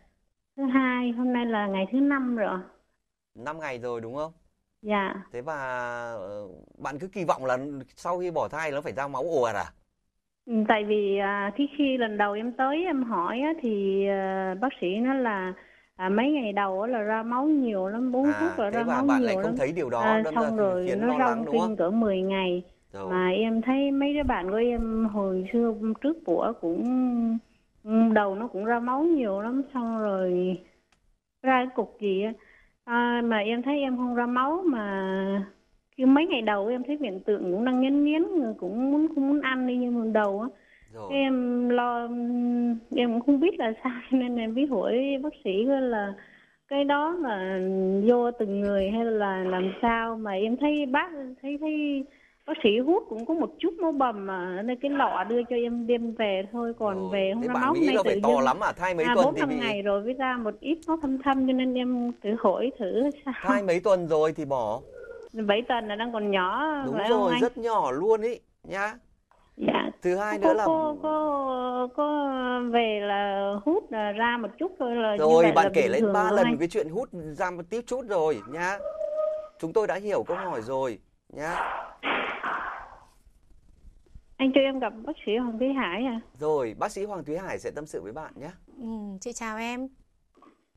Thứ 2, hôm nay là ngày thứ 5 rồi. 5 ngày rồi đúng không? Dạ. Thế và bạn cứ kỳ vọng là sau khi bỏ thai nó phải ra máu ồ ạt à? Tại vì khi lần đầu em tới em hỏi thì bác sĩ nói là mấy ngày đầu là ra máu nhiều lắm, uống thuốc là ra máu nhiều lắm. Thế mà bạn lại không thấy điều đó, xong rồi nó ra kinh cỡ 10 ngày. Rồi. Mà em thấy mấy đứa bạn của em hồi xưa trước bữa cũng đầu nó cũng ra máu nhiều lắm, xong rồi ra cái cục gì á. Mà em thấy em không ra máu, mà mấy ngày đầu em thấy hiện tượng cũng đang nghiến cũng muốn ăn đi, nhưng mà đầu á Rồi. Em lo, em cũng không biết là sao nên em biết hỏi bác sĩ là cái đó là vô từng người hay là làm sao, mà em thấy bác thấy bác sĩ hút cũng có một chút máu bầm mà nên cái lọ đưa cho em đem về thôi, còn rồi, về hôm máu này tự to lắm à, thai mấy tuần 4-5 ngày rồi mới ra một ít máu thâm thâm, cho nên em tự hỏi thử sao. Thai mấy tuần rồi thì bỏ? 7 tuần là đang còn nhỏ. Đúng rồi, rất nhỏ luôn ý nhá. Dạ. Thứ hai nữa là có về là hút là ra một chút thôi là rồi. Bạn kể lên 3 lần cái chuyện hút ra một tí chút rồi nhá. Chúng tôi đã hiểu câu hỏi rồi nhá. Anh cho em gặp bác sĩ Hoàng Thúy Hải à? Rồi, bác sĩ Hoàng Thúy Hải sẽ tâm sự với bạn nhé. Ừ, chị chào em.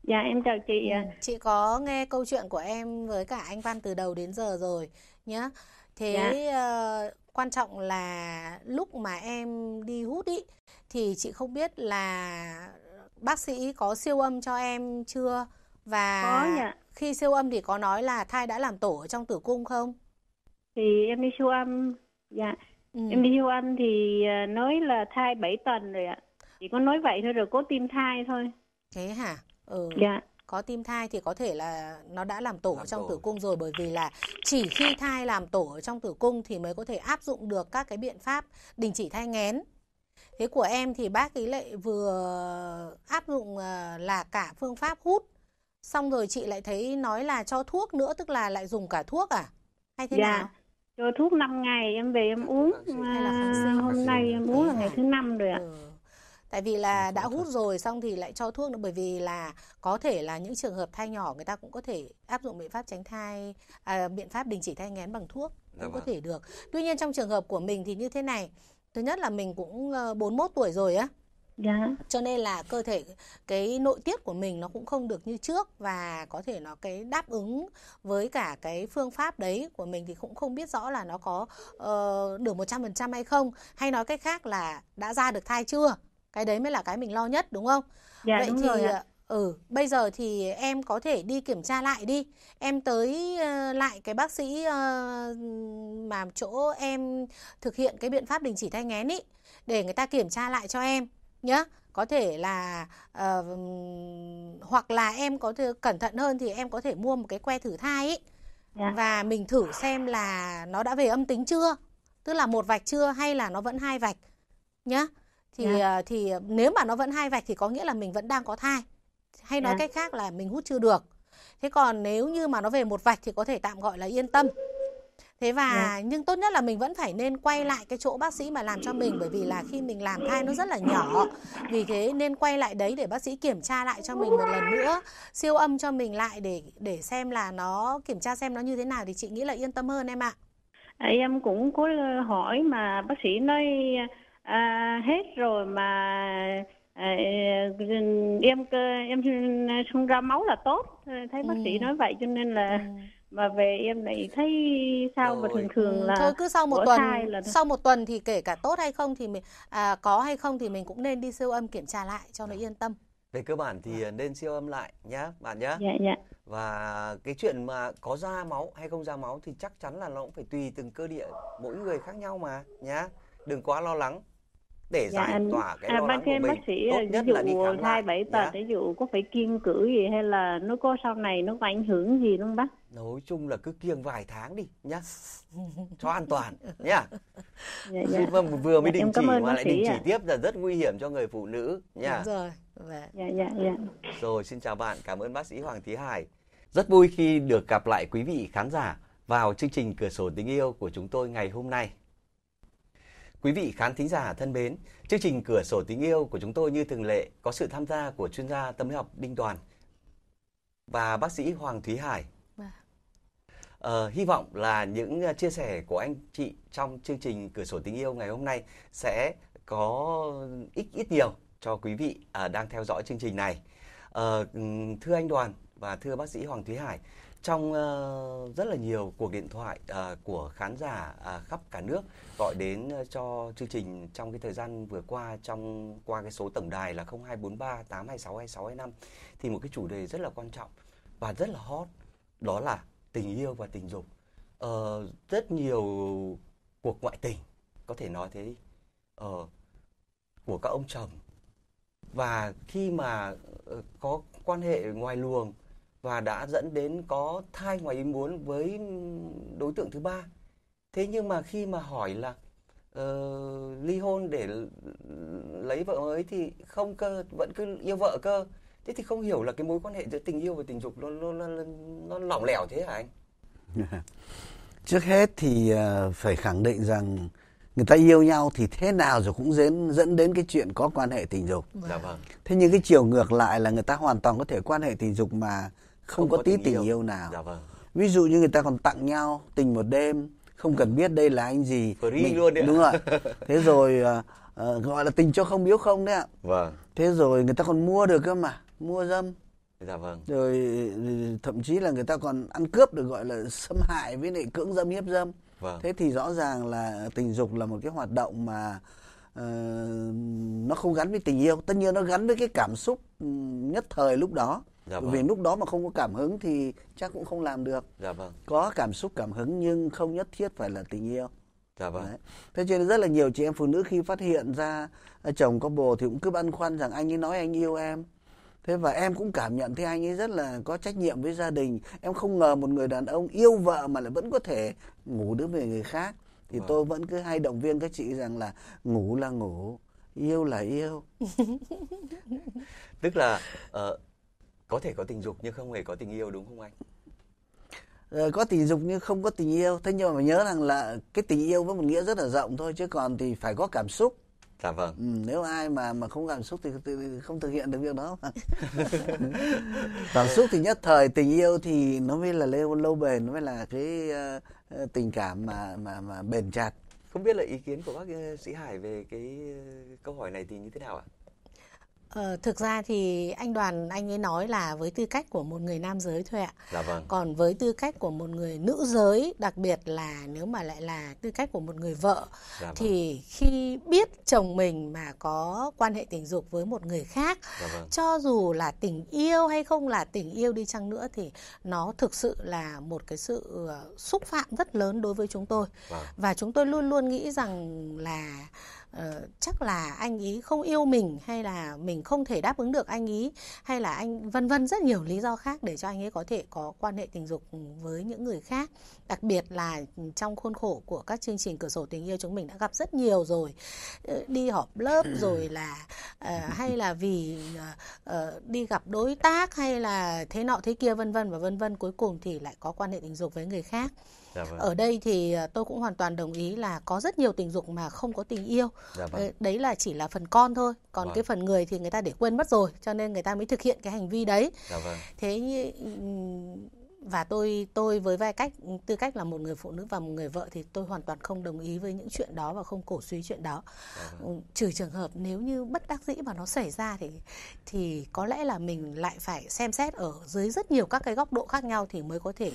Dạ, em chào chị. Ừ, chị có nghe câu chuyện của em với cả anh Văn từ đầu đến giờ rồi nhá. Thế dạ. Quan trọng là lúc mà em đi hút ý, thì chị không biết là bác sĩ có siêu âm cho em chưa? Và có, dạ. Khi siêu âm thì có nói là thai đã làm tổ ở trong tử cung không? Thì em đi siêu âm, dạ. Ừ. Em đi siêu âm thì nói là thai 7 tuần rồi ạ. Chỉ có nói vậy thôi, rồi có tim thai thôi. Thế hả? Ừ. Dạ. Có tim thai thì có thể là nó đã làm tổ trong tử cung rồi, bởi vì là chỉ khi thai làm tổ ở trong tử cung thì mới có thể áp dụng được các cái biện pháp đình chỉ thai nghén. Thế của em thì bác ấy lại vừa áp dụng là cả phương pháp hút, xong rồi chị lại thấy nói là cho thuốc nữa, tức là lại dùng cả thuốc à? Hay thế nào? Cho thuốc 5 ngày em về em uống, hôm nay em uống là ngày thứ 5 rồi ạ. Ừ. Tại vì là đã hút rồi xong thì lại cho thuốc nữa, bởi vì là có thể là những trường hợp thai nhỏ người ta cũng có thể áp dụng biện pháp tránh thai, biện pháp đình chỉ thai nghén bằng thuốc cũng có thể được. Tuy nhiên trong trường hợp của mình thì như thế này, thứ nhất là mình cũng 41 tuổi rồi á. Dạ. Cho nên là cơ thể, cái nội tiết của mình nó cũng không được như trước, và có thể nó cái đáp ứng với cả cái phương pháp đấy của mình thì cũng không biết rõ là nó có được 100% hay không. Hay nói cách khác là đã ra được thai chưa? Cái đấy mới là cái mình lo nhất đúng không? Dạ, vậy đúng thì rồi ạ. Bây giờ thì em có thể đi kiểm tra lại đi. Em tới lại cái bác sĩ mà chỗ em thực hiện cái biện pháp đình chỉ thai nghén ý, để người ta kiểm tra lại cho em nhá. Có thể là hoặc là em có thể cẩn thận hơn thì em có thể mua một cái que thử thai ấy, yeah. Và mình thử xem là nó đã về âm tính chưa, tức là 1 vạch chưa hay là nó vẫn 2 vạch nhá. Thì yeah. Thì nếu mà nó vẫn 2 vạch thì có nghĩa là mình vẫn đang có thai, hay nói yeah. cách khác là mình hút chưa được. Thế còn nếu như mà nó về 1 vạch thì có thể tạm gọi là yên tâm. Thế và nhưng tốt nhất là mình vẫn phải nên quay lại cái chỗ bác sĩ mà làm cho mình, bởi vì là khi mình làm thai nó rất là nhỏ, vì thế nên quay lại đấy để bác sĩ kiểm tra lại cho mình một lần nữa, siêu âm cho mình lại để xem là nó kiểm tra xem nó như thế nào, thì chị nghĩ là yên tâm hơn em ạ. Em cũng có hỏi mà bác sĩ nói hết rồi mà em không ra máu là tốt, thấy bác sĩ nói vậy cho nên là mà về em lại thấy sao mà thường thường là thôi, cứ sau một tuần thì kể cả tốt hay không thì mình có hay không thì mình cũng nên đi siêu âm kiểm tra lại cho nó yên tâm. Về cơ bản thì nên siêu âm lại nhá bạn nhá. Dạ dạ. Và cái chuyện mà có ra máu hay không ra máu thì chắc chắn là nó cũng phải tùy từng cơ địa mỗi người khác nhau mà nhá. Đừng quá lo lắng. Để giải tỏa cái lo lắng của mình, tốt nhất là đi khám lại. 7 tuần, ví dụ có phải kiêng cữ gì hay là nó có sau này nó có ảnh hưởng gì không bác? Nói chung là cứ kiêng vài tháng đi nhá, cho an toàn nhá. Dạ, dạ. Vâng, vừa mới đình chỉ mà lại đình chỉ tiếp là rất nguy hiểm cho người phụ nữ nhá. Đúng rồi. Dạ, dạ, dạ. Rồi, xin chào bạn, cảm ơn bác sĩ Hoàng Thúy Hải. Rất vui khi được gặp lại quý vị khán giả vào chương trình Cửa sổ tình yêu của chúng tôi ngày hôm nay. Quý vị khán thính giả thân mến, chương trình Cửa sổ tình yêu của chúng tôi như thường lệ có sự tham gia của chuyên gia tâm lý học Đinh Đoàn và bác sĩ Hoàng Thúy Hải. Hy vọng là những chia sẻ của anh chị trong chương trình Cửa sổ tình yêu ngày hôm nay sẽ có ít nhiều cho quý vị đang theo dõi chương trình này. Thưa anh Đoàn và thưa bác sĩ Hoàng Thúy Hải, trong rất là nhiều cuộc điện thoại của khán giả khắp cả nước gọi đến cho chương trình trong cái thời gian vừa qua, qua cái số tổng đài là 0243 826 2625, thì một cái chủ đề rất là quan trọng và rất là hot, đó là tình yêu và tình dục. Rất nhiều cuộc ngoại tình, có thể nói thế đi. của các ông chồng. Và khi mà có quan hệ ngoài luồng và đã dẫn đến có thai ngoài ý muốn với đối tượng thứ ba. Thế nhưng mà khi mà hỏi là ly hôn để lấy vợ mới thì không cơ, vẫn cứ yêu vợ cơ. Thế thì không hiểu là cái mối quan hệ giữa tình yêu và tình dục nó lỏng lẻo thế hả anh? Trước hết thì phải khẳng định rằng người ta yêu nhau thì thế nào rồi cũng dẫn đến cái chuyện có quan hệ tình dục. Dạ vâng. Thế nhưng cái chiều ngược lại là người ta hoàn toàn có thể quan hệ tình dục mà không có tí tình yêu nào. Dạ vâng. Ví dụ như người ta còn tặng nhau tình một đêm, không cần biết đây là anh gì. Free luôn đấy. Đúng rồi. Thế rồi gọi là tình cho không biếu không đấy ạ. Vâng. Thế rồi người ta còn mua được cơ mà, mua dâm. Dạ vâng. Rồi thậm chí là người ta còn ăn cướp được, gọi là xâm hại với lại cưỡng dâm, hiếp dâm. Vâng. Thế thì rõ ràng là tình dục là một cái hoạt động mà nó không gắn với tình yêu. Tất nhiên nó gắn với cái cảm xúc nhất thời lúc đó. Dạ vâng. Vì lúc đó mà không có cảm hứng thì chắc cũng không làm được. Dạ vâng. Có cảm xúc cảm hứng nhưng không nhất thiết phải là tình yêu. Dạ vâng. Đấy. Thế cho nên rất là nhiều chị em phụ nữ khi phát hiện ra chồng có bồ thì cũng cứ băn khoăn rằng anh ấy nói anh yêu em. Thế và em cũng cảm nhận thấy anh ấy rất là có trách nhiệm với gia đình. Em không ngờ một người đàn ông yêu vợ mà lại vẫn có thể ngủ được với người khác. Thì tôi vẫn cứ hay động viên các chị rằng là ngủ là ngủ, yêu là yêu. Tức là có thể có tình dục nhưng không hề có tình yêu, đúng không anh? Có tình dục nhưng không có tình yêu. Thế nhưng mà nhớ rằng là cái tình yêu với một nghĩa rất là rộng thôi, chứ còn thì phải có cảm xúc. Dạ vâng. Nếu ai mà không cảm xúc thì không thực hiện được việc đó. Cảm xúc thì nhất thời, tình yêu thì nó mới là lâu bền, nó mới là cái tình cảm mà bền chặt. Không biết là ý kiến của bác sĩ Hải về cái câu hỏi này thì như thế nào ạ? Thực ra thì anh Đoàn anh ấy nói là với tư cách của một người nam giới thôi ạ. Dạ vâng. Còn với tư cách của một người nữ giới, đặc biệt là nếu mà lại là tư cách của một người vợ, dạ vâng, thì khi biết chồng mình mà có quan hệ tình dục với một người khác, dạ vâng, cho dù là tình yêu hay không là tình yêu đi chăng nữa thì nó thực sự là một cái sự xúc phạm rất lớn đối với chúng tôi. Vâng. Và chúng tôi luôn luôn nghĩ rằng là chắc là anh ý không yêu mình, hay là mình không thể đáp ứng được anh ý, hay là anh vân vân, rất nhiều lý do khác để cho anh ấy có thể có quan hệ tình dục với những người khác. Đặc biệt là trong khuôn khổ của các chương trình Cửa sổ tình yêu chúng mình đã gặp rất nhiều rồi, đi họp lớp rồi là hay là vì đi gặp đối tác, hay là thế nọ thế kia vân vân và vân vân, cuối cùng thì lại có quan hệ tình dục với người khác. Dạ vâng. Ở đây thì tôi cũng hoàn toàn đồng ý là có rất nhiều tình dục mà không có tình yêu. Dạ vâng. Đấy là chỉ là phần con thôi. Còn vâng, cái phần người thì người ta để quên mất rồi, cho nên người ta mới thực hiện cái hành vi đấy. Dạ vâng. Thế như, và tôi với vai tư cách là một người phụ nữ và một người vợ thì tôi hoàn toàn không đồng ý với những chuyện đó và không cổ suý chuyện đó. Dạ vâng. Trừ trường hợp nếu như bất đắc dĩ mà nó xảy ra thì có lẽ là mình lại phải xem xét ở dưới rất nhiều các cái góc độ khác nhau thì mới có thể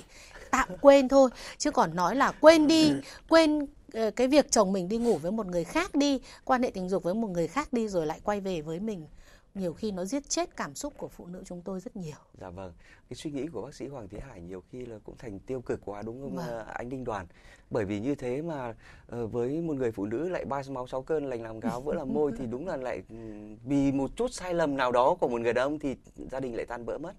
tạm quên thôi. Chứ còn nói là quên đi, quên cái việc chồng mình đi ngủ với một người khác đi, quan hệ tình dục với một người khác đi rồi lại quay về với mình, nhiều khi nó giết chết cảm xúc của phụ nữ chúng tôi rất nhiều. Dạ vâng. Cái suy nghĩ của bác sĩ Hoàng Thúy Hải nhiều khi là cũng thành tiêu cực quá, đúng không vâng, anh Đinh Đoàn? Bởi vì như thế mà với một người phụ nữ lại 3 máu 6 cơn, lành làm gáo vỡ làm môi, thì đúng là lại vì một chút sai lầm nào đó của một người đàn ông thì gia đình lại tan vỡ mất.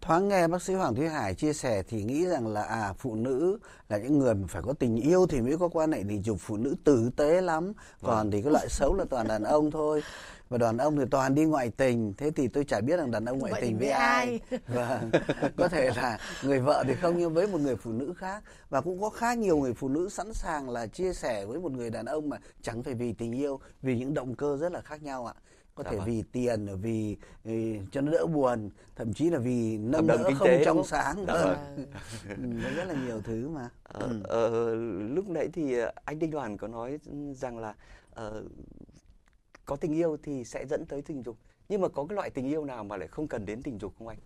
Thoáng nghe bác sĩ Hoàng Thúy Hải chia sẻ thì nghĩ rằng là phụ nữ là những người phải có tình yêu thì mới có quan hệ tình dục, phụ nữ tử tế lắm. Vâng. Còn thì cái loại xấu là toàn đàn ông thôi. Và đàn ông thì toàn đi ngoại tình. Thế thì tôi chả biết rằng đàn ông ngoại tình với ai. Vâng. Có thể là người vợ thì không, nhưng với một người phụ nữ khác. Và cũng có khá nhiều người phụ nữ sẵn sàng là chia sẻ với một người đàn ông mà chẳng phải vì tình yêu, vì những động cơ rất là khác nhau ạ. Có thể vì tiền, vì cho nó đỡ buồn, thậm chí là vì nâng đỡ không trong sáng. Nó rất là nhiều thứ mà. Lúc nãy thì anh Đinh Đoàn có nói rằng là có tình yêu thì sẽ dẫn tới tình dục. Nhưng mà có cái loại tình yêu nào mà lại không cần đến tình dục không anh?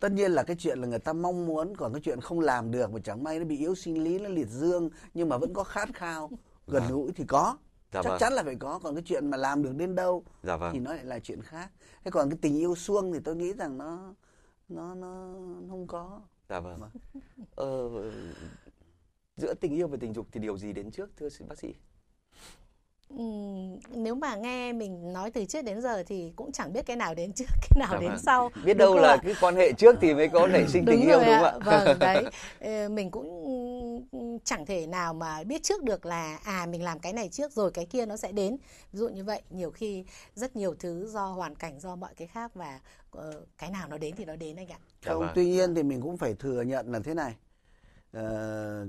Tất nhiên là cái chuyện là người ta mong muốn, còn cái chuyện không làm được mà chẳng may nó bị yếu sinh lý, nó liệt dương nhưng mà vẫn có khát khao, gần gũi thì có. Dạ chắc vâng, chắn là phải có. Còn cái chuyện mà làm được đến đâu dạ vâng, thì nó lại là chuyện khác. Thế còn cái tình yêu suông thì tôi nghĩ rằng nó không có. Dạ vâng. Giữa tình yêu và tình dục thì điều gì đến trước, thưa bác sĩ? Nếu mà nghe mình nói từ trước đến giờ thì cũng chẳng biết cái nào đến trước, cái nào đến sau. Biết đâu là cái quan hệ trước thì mới có nảy sinh tình yêu, đúng không ạ? Vâng, đấy. Mình cũng chẳng thể nào mà biết trước được là mình làm cái này trước rồi cái kia nó sẽ đến. Ví dụ như vậy, nhiều khi rất nhiều thứ do hoàn cảnh, do mọi cái khác, và cái nào nó đến thì nó đến anh ạ. Không, tuy nhiên thì mình cũng phải thừa nhận là thế này.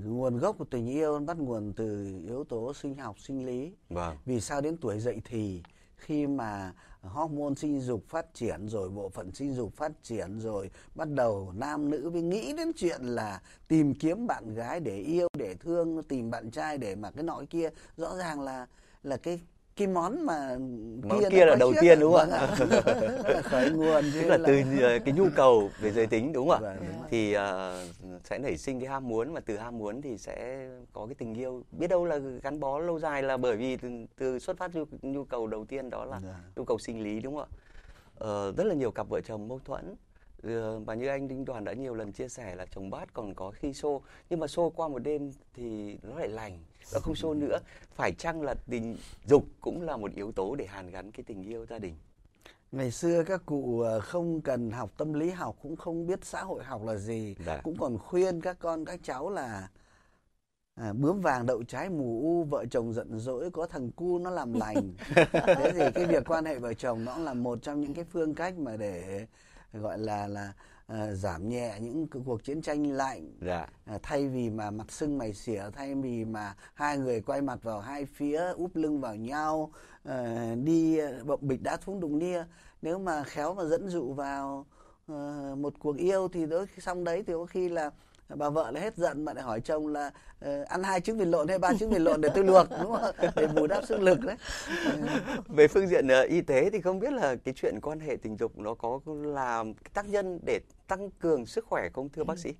Nguồn gốc của tình yêu bắt nguồn từ yếu tố sinh học, sinh lý. Vâng. Vì sao đến tuổi dậy thì, khi mà hormone sinh dục phát triển rồi, bộ phận sinh dục phát triển rồi, bắt đầu nam nữ mới nghĩ đến chuyện là tìm kiếm bạn gái để yêu, để thương, tìm bạn trai để mà cái nọ cái kia. Rõ ràng là cái món mà kia là đầu tiên, đúng không ạ? Khởi nguồn tức là từ cái nhu cầu về giới tính, đúng không ạ? Thì sẽ nảy sinh cái ham muốn, và từ ham muốn thì sẽ có cái tình yêu, biết đâu là gắn bó lâu dài, là bởi vì từ xuất phát nhu cầu đầu tiên, đó là nhu cầu sinh lý, đúng không ạ? Rất là nhiều cặp vợ chồng mâu thuẫn, và như anh Đinh Đoàn đã nhiều lần chia sẻ là chồng bát còn có khi xô, nhưng mà xô qua một đêm thì nó lại lành, nó không xô nữa. Phải chăng là tình dục cũng là một yếu tố để hàn gắn cái tình yêu gia đình? Ngày xưa các cụ không cần học tâm lý học, cũng không biết xã hội học là gì, cũng còn khuyên các con các cháu là bướm vàng đậu trái mù u, vợ chồng giận dỗi có thằng cu nó làm lành. Thế thì cái việc quan hệ vợ chồng nó cũng là một trong những cái phương cách mà để gọi là giảm nhẹ những cuộc chiến tranh lạnh. Thay vì mà mặt sưng mày xỉa, thay vì mà hai người quay mặt vào hai phía, úp lưng vào nhau, đi bậm bịch đá thúng đụng nia. Nếu mà khéo mà dẫn dụ vào một cuộc yêu thì đôi khi xong đấy thì có khi là bà vợ lại hết giận mà lại hỏi chồng là ăn 2 trứng vịt lộn hay 3 trứng vịt lộn để tôi luộc, đúng không? Để bù đắp sức lực đấy. Về phương diện y tế thì không biết là cái chuyện quan hệ tình dục nó có làm tác nhân để tăng cường sức khỏe không, thưa bác sĩ?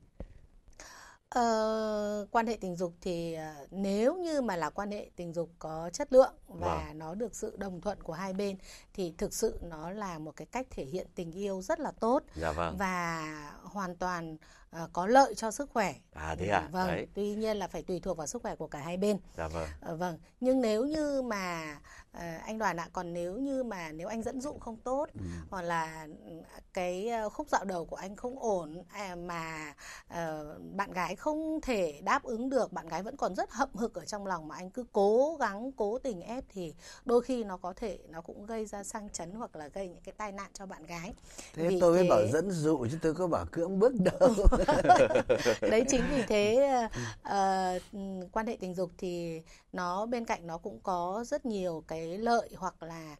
Quan hệ tình dục thì nếu như mà là quan hệ tình dục có chất lượng và nó được sự đồng thuận của hai bên thì thực sự nó là một cái cách thể hiện tình yêu rất là tốt, và hoàn toàn có lợi cho sức khỏe. Vâng. Đấy. Tuy nhiên là phải tùy thuộc vào sức khỏe của cả hai bên. Vâng. Nhưng nếu như mà anh Đoàn ạ, còn nếu anh dẫn dụ không tốt, hoặc là cái khúc dạo đầu của anh không ổn, mà bạn gái không thể đáp ứng được, bạn gái vẫn còn rất hậm hực ở trong lòng mà anh cứ cố tình ép, thì đôi khi nó có thể nó cũng gây ra sang chấn hoặc là gây những cái tai nạn cho bạn gái. Thế tôi mới bảo dẫn dụ chứ tôi có bảo cưỡng bức đâu. Đấy, chính vì thế quan hệ tình dục thì nó bên cạnh nó cũng có rất nhiều cái lợi hoặc là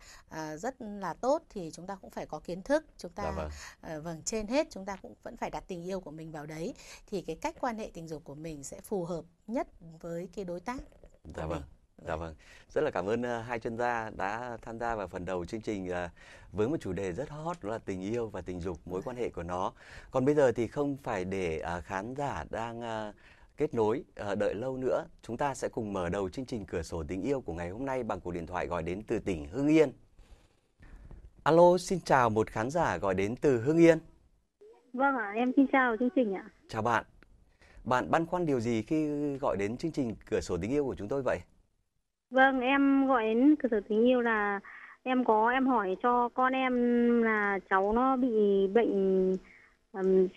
rất là tốt, thì chúng ta cũng phải có kiến thức, chúng ta trên hết chúng ta cũng vẫn phải đặt tình yêu của mình vào đấy, thì cái cách quan hệ tình dục của mình sẽ phù hợp nhất với cái đối tác. Rất là cảm ơn hai chuyên gia đã tham gia vào phần đầu chương trình với một chủ đề rất hot, đó là tình yêu và tình dục, mối quan hệ của nó. Còn bây giờ thì không phải để khán giả đang kết nối đợi lâu nữa, chúng ta sẽ cùng mở đầu chương trình Cửa sổ tình yêu của ngày hôm nay bằng cuộc điện thoại gọi đến từ tỉnh Hưng Yên. Alo, xin chào một khán giả gọi đến từ Hưng Yên. Vâng ạ, em xin chào chương trình ạ. Chào bạn. Bạn băn khoăn điều gì khi gọi đến chương trình Cửa sổ tình yêu của chúng tôi vậy? Vâng, em gọi đến Cửa sổ tình yêu là em hỏi cho con em là cháu nó bị bệnh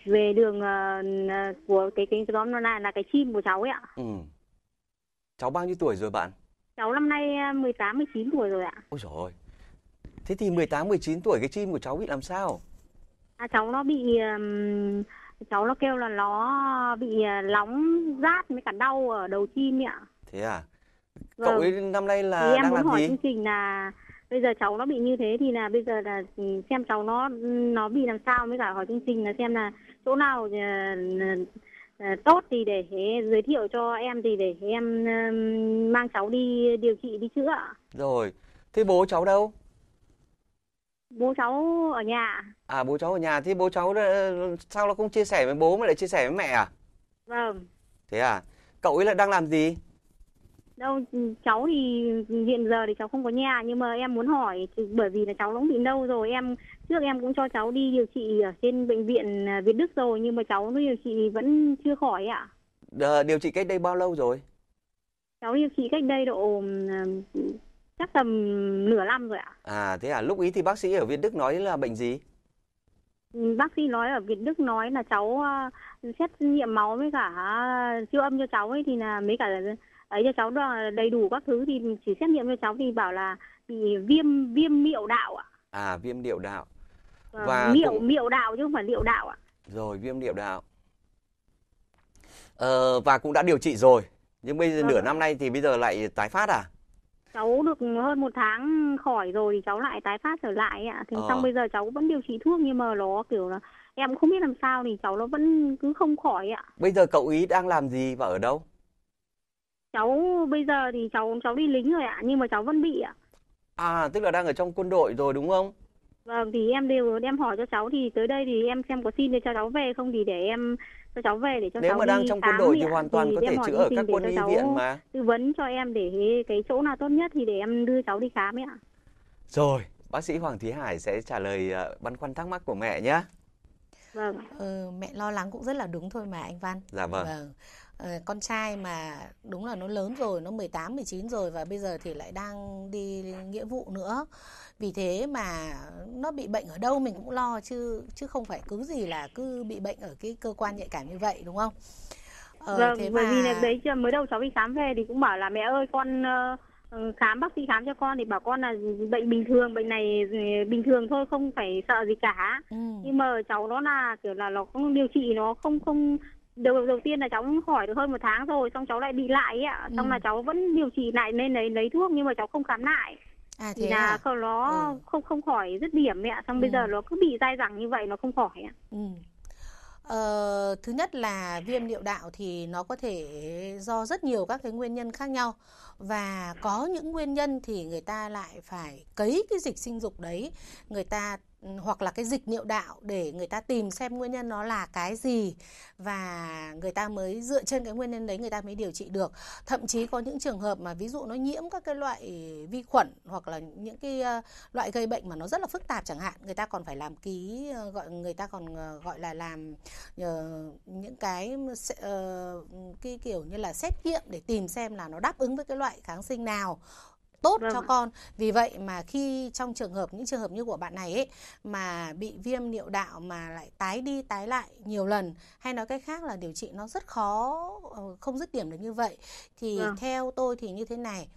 về đường của cái đó là cái chim của cháu ấy ạ. Cháu bao nhiêu tuổi rồi bạn? Cháu năm nay 18 19 tuổi rồi ạ. Ôi trời ơi. Thế thì 18 19 tuổi cái chim của cháu bị làm sao? Cháu nó bị cháu nó kêu là nó bị nóng rát với cả đau ở đầu chim ấy ạ. Thế à? Cậu ấy năm nay là đang làm gì? Em muốn hỏi chương trình là bây giờ cháu nó bị như thế thì là bây giờ là xem cháu nó bị làm sao, mới cả hỏi chương trình là xem là chỗ nào tốt thì để giới thiệu cho em, thì để em mang cháu đi điều trị đi chữa. Rồi, thế bố cháu đâu? Bố cháu ở nhà. À, bố cháu ở nhà, thế bố cháu sao nó không chia sẻ với bố mà lại chia sẻ với mẹ à? Vâng. Thế à, cậu ấy là đang làm gì? Đâu, cháu thì hiện giờ thì cháu không có nhà, nhưng mà em muốn hỏi bởi vì là cháu nó cũng bị lâu rồi, trước em cũng cho cháu đi điều trị ở trên bệnh viện Việt Đức rồi, nhưng mà cháu nó điều trị vẫn chưa khỏi ạ. Điều trị cách đây bao lâu rồi? Cháu điều trị cách đây độ Chắc tầm nửa năm rồi ạ. À, thế à, lúc ý thì bác sĩ ở Việt Đức nói là bệnh gì? Bác sĩ nói ở Việt Đức nói là cháu xét nghiệm máu với cả siêu âm cho cháu ấy, thì là mấy cả ấy cho cháu đầy đủ các thứ, thì chỉ xét nghiệm cho cháu thì bảo là bị viêm niệu đạo ạ. À, viêm niệu đạo. Và niệu đạo chứ không phải niệu đạo ạ. Rồi, viêm niệu đạo. Và cũng đã điều trị rồi. Nhưng bây giờ nửa năm nay thì bây giờ lại tái phát à? Cháu được hơn một tháng khỏi rồi thì cháu lại tái phát trở lại ạ. Thì xong bây giờ cháu vẫn điều trị thuốc nhưng mà nó kiểu là em cũng không biết làm sao thì cháu nó vẫn cứ không khỏi ạ. Bây giờ cậu ý đang làm gì và ở đâu? Cháu bây giờ thì cháu đi lính rồi ạ, nhưng mà cháu vẫn bị ạ. À, tức là đang ở trong quân đội rồi đúng không? Vâng, thì em đều đem hỏi cho cháu thì tới đây thì em xem có xin để cho cháu về không, thì để em cho cháu về để cho cháu đi. Nếu mà đang trong quân đội thì hoàn toàn có thể chữa ở các quân y viện mà. Tư vấn cho em để cái chỗ nào tốt nhất thì để em đưa cháu đi khám ấy ạ. Rồi, bác sĩ Hoàng Thúy Hải sẽ trả lời băn khoăn thắc mắc của mẹ nhé. Vâng. Mẹ lo lắng cũng rất là đúng thôi mà anh Văn. Dạ vâng. Con trai mà đúng là nó lớn rồi, nó 18, 19 rồi và bây giờ thì lại đang đi nghĩa vụ nữa. Vì thế mà nó bị bệnh ở đâu mình cũng lo chứ không phải cứ gì là cứ bị bệnh ở cái cơ quan nhạy cảm như vậy đúng không? Vâng, thế bởi vì là đấy mới đầu cháu đi khám về thì cũng bảo là mẹ ơi con khám, bác sĩ khám cho con thì bảo con là bệnh bình thường, bệnh này bình thường thôi, không phải sợ gì cả. Nhưng mà cháu nó là kiểu là nó không điều trị, nó không đầu tiên là cháu cũng khỏi được hơn một tháng rồi, xong cháu lại bị lại ạ, xong là cháu vẫn điều trị lại nên lấy thuốc nhưng mà cháu không khám lại. À, thế thì là nó không khỏi dứt điểm ạ, xong bây giờ nó cứ bị dai dẳng như vậy, nó không khỏi ạ. Thứ nhất là viêm niệu đạo thì nó có thể do rất nhiều các cái nguyên nhân khác nhau, và có những nguyên nhân thì người ta lại phải cấy cái dịch sinh dục đấy, người ta hoặc là cái dịch niệu đạo để người ta tìm xem nguyên nhân nó là cái gì, và người ta mới dựa trên cái nguyên nhân đấy người ta mới điều trị được. Thậm chí có những trường hợp mà ví dụ nó nhiễm các cái loại vi khuẩn hoặc là những cái loại gây bệnh mà nó rất là phức tạp chẳng hạn, người ta còn phải làm ký người ta còn gọi là làm những cái kiểu như là xét nghiệm để tìm xem là nó đáp ứng với cái loại kháng sinh nào tốt cho con. Vì vậy mà khi trong những trường hợp như của bạn này ấy mà bị viêm niệu đạo mà lại tái đi tái lại nhiều lần, hay nói cách khác là điều trị nó rất khó, không dứt điểm được như vậy, thì theo tôi thì như thế này,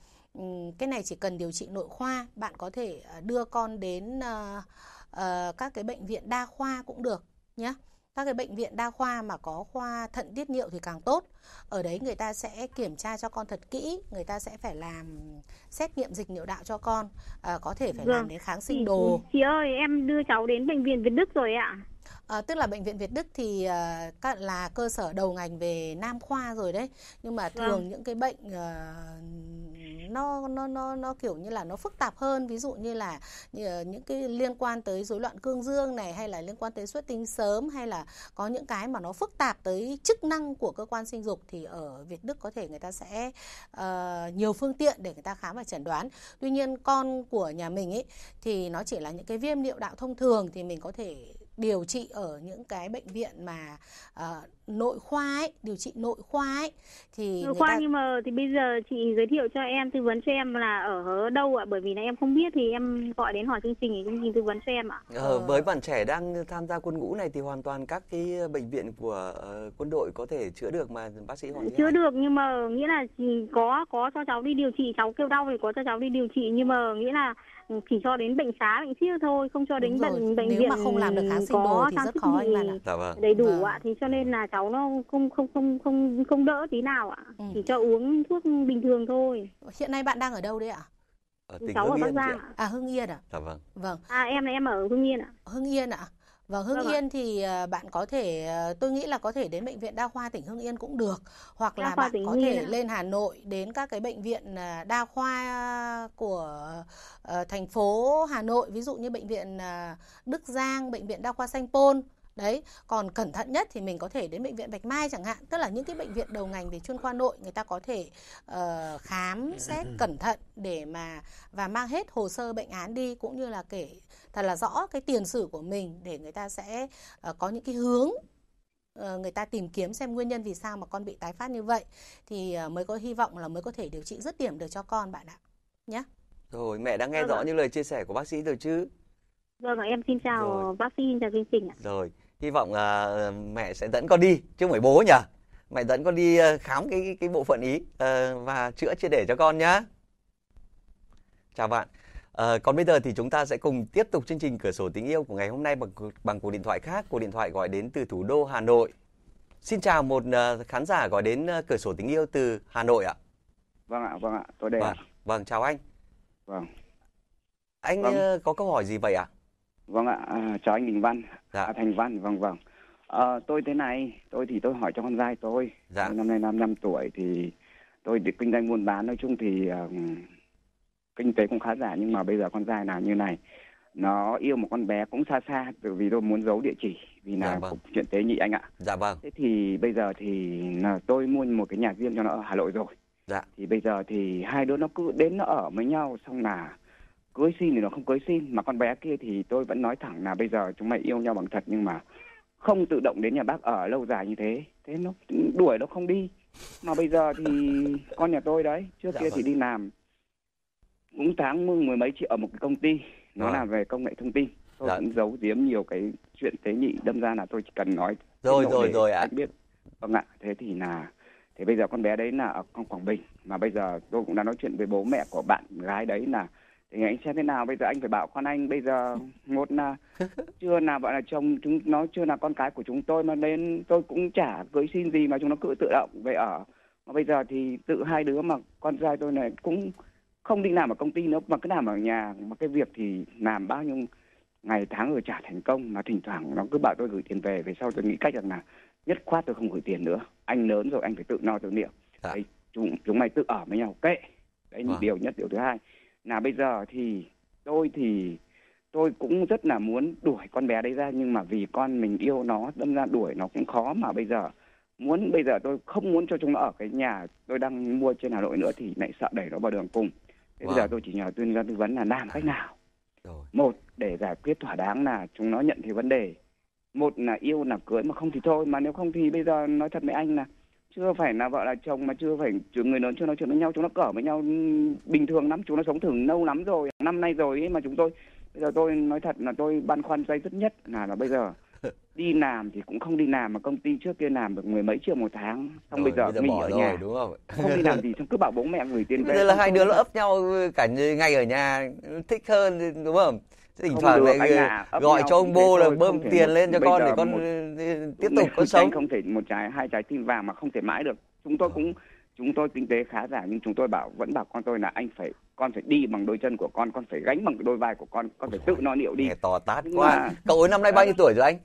cái này chỉ cần điều trị nội khoa, bạn có thể đưa con đến các cái bệnh viện đa khoa cũng được nhé. Các cái bệnh viện đa khoa mà có khoa thận tiết niệu thì càng tốt. Ở đấy người ta sẽ kiểm tra cho con thật kỹ, người ta sẽ phải làm xét nghiệm dịch niệu đạo cho con, có thể phải làm đến kháng sinh đồ. Chị ơi, em đưa cháu đến bệnh viện Việt Đức rồi ạ. Tức là bệnh viện Việt Đức thì là cơ sở đầu ngành về nam khoa rồi đấy. Nhưng mà thường những cái bệnh nó kiểu như là nó phức tạp hơn, ví dụ như là những cái liên quan tới rối loạn cương dương này, hay là liên quan tới xuất tinh sớm, hay là có những cái mà nó phức tạp tới chức năng của cơ quan sinh dục, thì ở Việt Đức có thể người ta sẽ nhiều phương tiện để người ta khám và chẩn đoán. Tuy nhiên con của nhà mình ấy thì nó chỉ là những cái viêm niệu đạo thông thường thì mình có thể điều trị ở những cái bệnh viện mà nội khoa ấy, điều trị nội khoa ấy thì nội khoa nhưng mà thì bây giờ chị giới thiệu cho em, tư vấn cho em là ở đâu ạ? Bởi vì là em không biết thì em gọi đến hỏi chương trình tư vấn cho em ạ. Với bạn trẻ đang tham gia quân ngũ này thì hoàn toàn các cái bệnh viện của quân đội có thể chữa được mà bác sĩ Hoàng. Chữa được nhưng mà nghĩa là có cho cháu đi điều trị, cháu kêu đau thì có cho cháu đi điều trị nhưng mà nghĩa là chỉ cho đến bệnh xá, bệnh siêu thôi, không cho đến bệnh viện mà không làm được kháng sinh đồ thì rất khó anh bạn ạ. Đầy đủ ạ, thì cho nên là cháu nó không đỡ tí nào ạ. Chỉ cho uống thuốc bình thường thôi. Hiện nay bạn đang ở đâu đấy ạ? Cháu ở Bắc Giang ạ. À, Hưng Yên ạ. Dạ vâng. Vâng. À, em ở Hưng Yên ạ. Hưng Yên ạ. Và Hưng Yên thì bạn có thể, tôi nghĩ là có thể đến bệnh viện đa khoa tỉnh Hưng Yên cũng được, hoặc đa là bạn có thể lên Hà Nội, đến các cái bệnh viện đa khoa của thành phố Hà Nội, ví dụ như bệnh viện Đức Giang, bệnh viện đa khoa Sanh Pôn. Đấy, còn cẩn thận nhất thì mình có thể đến bệnh viện Bạch Mai chẳng hạn, tức là những cái bệnh viện đầu ngành về chuyên khoa nội, người ta có thể khám xét cẩn thận để mà và mang hết hồ sơ bệnh án đi, cũng như là kể thật là rõ cái tiền sử của mình để người ta sẽ có những cái hướng người ta tìm kiếm xem nguyên nhân vì sao mà con bị tái phát như vậy, thì mới có hy vọng là mới có thể điều trị dứt điểm được cho con bạn ạ nhé. Rồi, mẹ đã nghe rõ những lời chia sẻ của bác sĩ rồi chứ? Vâng, em xin chào rồi. Bác sĩ, xin chào chương trình ạ. Rồi, hy vọng mẹ sẽ dẫn con đi, chứ không phải bố nhỉ? Mẹ dẫn con đi khám cái bộ phận ý và chữa triệt để cho con nhá. Chào bạn. Còn bây giờ thì chúng ta sẽ cùng tiếp tục chương trình Cửa sổ tình yêu của ngày hôm nay bằng cuộc điện thoại khác. Cuộc điện thoại gọi đến từ thủ đô Hà Nội. Xin chào một khán giả gọi đến Cửa sổ tình yêu từ Hà Nội ạ. Vâng ạ, vâng ạ, tôi đây. Vâng, vâng, chào anh. Vâng. Anh vâng. Có câu hỏi gì vậy ạ? Vâng ạ, chào anh Đình Văn, dạ. Thành Văn, vâng vâng. Tôi thế này, tôi hỏi cho con trai tôi. Dạ. Năm nay 55 tuổi thì tôi được kinh doanh buôn bán, nói chung thì kinh tế cũng khá giả, nhưng mà bây giờ con trai là như này. Nó yêu một con bé cũng xa xa, vì tôi muốn giấu địa chỉ, vì là dạ, vâng. Chuyện tế nhị anh ạ. Dạ vâng. Thế thì bây giờ thì tôi mua một cái nhà riêng cho nó ở Hà Nội rồi. Dạ. Thì bây giờ thì hai đứa nó cứ đến nó ở với nhau, xong là cưới xin thì nó không cưới xin. Mà con bé kia thì tôi vẫn nói thẳng là bây giờ chúng mày yêu nhau bằng thật, nhưng mà không tự động đến nhà bác ở lâu dài như thế. Thế nó đuổi nó không đi. Mà bây giờ thì con nhà tôi đấy, trước dạ kia vâng. Thì đi làm cũng tháng mười mấy triệu ở một cái công ty, nó à. Làm về công nghệ thông tin. Tôi dạ. Cũng giấu giếm nhiều cái chuyện tế nhị, đâm ra là tôi chỉ cần nói rồi ạ. Biết. Vâng ạ, thế thì là thế bây giờ con bé đấy là ở Quảng Bình, mà bây giờ tôi cũng đã nói chuyện với bố mẹ của bạn gái đấy là thì anh xem thế nào. Bây giờ anh phải bảo con anh, bây giờ một là chưa là gọi là chồng chúng nó, chưa là con cái của chúng tôi, mà đến tôi cũng chả cưới xin gì mà chúng nó cứ tự động về ở. Mà bây giờ thì tự hai đứa, mà con trai tôi này cũng không định làm ở công ty nữa mà cứ làm ở nhà, mà cái việc thì làm bao nhiêu ngày tháng rồi trả thành công, mà thỉnh thoảng nó cứ bảo tôi gửi tiền về. Về sau tôi nghĩ cách là nhất khoát tôi không gửi tiền nữa, anh lớn rồi anh phải tự no tự niệm. À. Đấy, chúng mày tự ở với nhau kệ. Đấy là điều nhất. Điều thứ hai là bây giờ thì tôi cũng rất là muốn đuổi con bé đấy ra, nhưng mà vì con mình yêu nó, đâm ra đuổi nó cũng khó. Mà bây giờ tôi không muốn cho chúng nó ở cái nhà tôi đang mua trên Hà Nội nữa, thì lại sợ đẩy nó vào đường cùng. Thế bây giờ tôi chỉ nhờ tuyên gia tư vấn là làm cách nào rồi. Một, để giải quyết thỏa đáng là chúng nó nhận thấy vấn đề. Một là yêu là cưới, mà không thì thôi. Mà nếu không thì bây giờ nói thật với anh là chưa phải là vợ là chồng, mà chưa phải người lớn chưa nói chuyện với nhau, chúng nó cỡ với nhau bình thường lắm, chúng nó sống thường lâu lắm rồi, năm nay rồi ấy. Mà chúng tôi bây giờ tôi nói thật là tôi băn khoăn dây rất nhất là bây giờ đi làm thì cũng không đi làm, mà công ty trước kia làm được mười mấy triệu một tháng, xong rồi, bây giờ mình ở nhà đúng không? Không đi làm gì, xong cứ bảo bố mẹ gửi tiền về. Bây giờ là hai đứa nó ấp nhau cả ngày ở nhà thích hơn đúng không? Thỉnh thoảng lại gọi cho ông bô là bơm tiền lên cho con để con tiếp tục con sống. Không thể một trái hai trái tim vàng mà không thể mãi được. Chúng tôi kinh tế khá giả, nhưng chúng tôi vẫn bảo con tôi là anh phải, con phải đi bằng đôi chân của con phải gánh bằng đôi vai của con phải tự no liệu đi. Nghe to tát quá. Cậu ấy năm nay bao nhiêu tuổi rồi anh?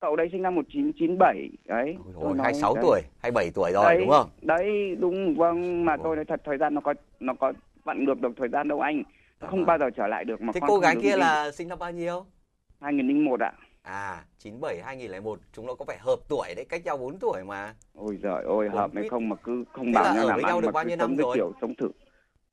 Cậu đấy sinh năm 1997 đấy. Ôi, 26 đấy. Tuổi, 27 tuổi rồi đấy, đúng không? Đấy, đúng vâng, mà tôi nói thật thời gian nó có vặn ngược được thời gian đâu anh. Không bao giờ trở lại được mà. Thế cô gái kia là sinh năm bao nhiêu? 2001 ạ. À, 97 2001 chúng nó có vẻ hợp tuổi đấy, cách nhau 4 tuổi mà. Ôi giời ơi, hợp hay không mà cứ không bảo nhau làm ăn, mà cứ sống cái kiểu sống thử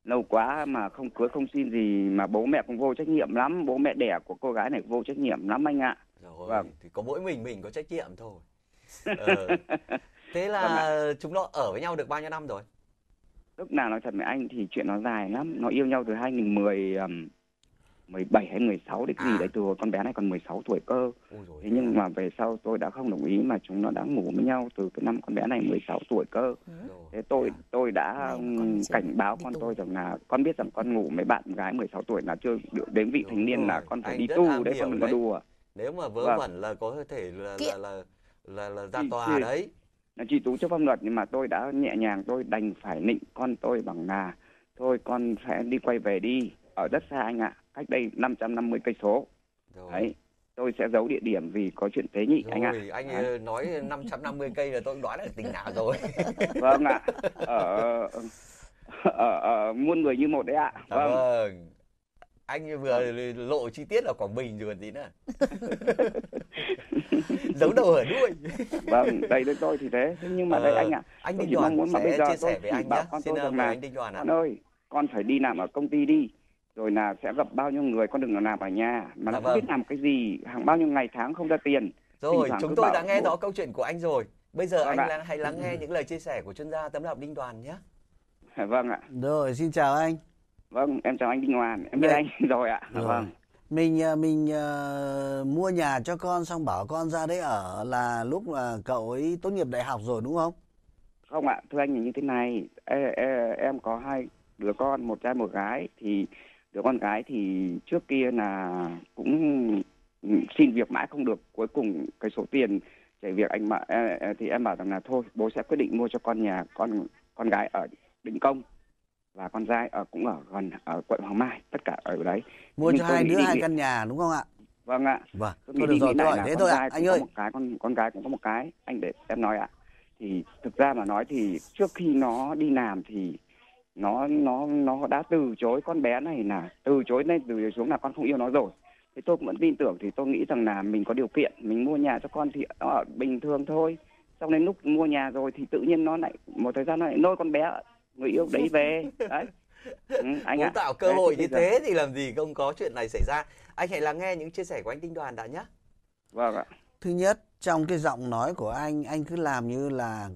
lâu quá mà không cưới không xin gì, mà bố mẹ cũng vô trách nhiệm lắm, bố mẹ đẻ của cô gái này vô trách nhiệm lắm anh ạ. Rồi, vâng. Thì có mỗi mình có trách nhiệm thôi. Thế là chúng nó ở với nhau được bao nhiêu năm rồi? Lúc nào nói thật với anh thì chuyện nó dài lắm. Nó yêu nhau từ 2017 hay 16 đấy, cái gì đấy. Từ con bé này còn 16 tuổi cơ. Thế nhưng mà về sau tôi đã không đồng ý, mà chúng nó đã ngủ với nhau từ cái năm con bé này 16 tuổi cơ. Thế tôi đã cảnh báo con tôi rằng là con biết rằng con ngủ với bạn gái 16 tuổi là chưa đến vị thành niên, là con phải đi tu đấy, con đừng có đùa. Nếu mà vớ vẩn là có thể là ra tòa đấy. Là truy tố trước pháp luật, nhưng mà tôi đã nhẹ nhàng, tôi đành phải nịnh con tôi bằng là thôi con sẽ đi quay về đi, ở rất xa anh ạ, cách đây 550 cây số. Đấy, tôi sẽ giấu địa điểm vì có chuyện tế nhị anh ạ. Anh đấy. Nói 550 cây là tôi đoán là tỉnh nào rồi. Vâng ạ. Ở muôn người như một đấy ạ. Vâng. Anh vừa lộ chi tiết là Quảng Bình rồi gì nữa. Giấu đầu ở đuôi. Vâng, đây đến tôi thì thế. Nhưng mà đây anh ạ, anh Đinh Đoàn muốn mà bây giờ chia sẻ với anh nhé. Xin mời anh Đinh Đoàn ạ. Con ơi, con phải đi làm ở công ty đi, rồi là sẽ gặp bao nhiêu người, con đừng làm ở nhà mà nó không biết làm cái gì, hàng bao nhiêu ngày tháng không ra tiền. Rồi, chúng tôi đã nghe rõ câu chuyện của anh rồi. Bây giờ anh hãy lắng nghe những lời chia sẻ của chuyên gia tâm lý học Đinh Đoàn nhé. Vâng ạ. Rồi, xin chào anh. Vâng, em chào anh Đinh Đoàn, em biết anh rồi ạ. Rồi. Vâng. Mình mua nhà cho con xong bảo con ra đấy ở là lúc là cậu ấy tốt nghiệp đại học rồi đúng không? Không ạ, thưa anh là như thế này, em có hai đứa con, một trai một gái. Thì đứa con gái thì trước kia là cũng xin việc mãi không được, cuối cùng cái số tiền chạy việc anh mà thì em bảo rằng là thôi bố sẽ quyết định mua cho con nhà, con gái ở Định Công và con trai cũng ở gần ở quận Hoàng Mai, tất cả ở đấy. Mua nhưng cho hai đứa hai căn nhà đúng không ạ? Vâng ạ. Vâng. Tôi được rồi, tôi thế thôi ạ. Anh ơi, con gái cũng có một cái, anh để em nói ạ. Thì thực ra mà nói thì trước khi nó đi làm thì nó đã từ chối con bé này, là từ chối lên từ xuống là con không yêu nó rồi. Thế tôi cũng vẫn tin tưởng, thì tôi nghĩ rằng là mình có điều kiện mình mua nhà cho con thì ở bình thường thôi. Xong đến lúc mua nhà rồi thì tự nhiên nó lại một thời gian nó lại lôi con bé người yêu đấy về đấy. Anh muốn tạo cơ hội như thế thì làm gì không có chuyện này xảy ra. Anh hãy lắng nghe những chia sẻ của anh Đinh Đoàn đã nhé. Vâng ạ. Thứ nhất, trong cái giọng nói của anh cứ làm như là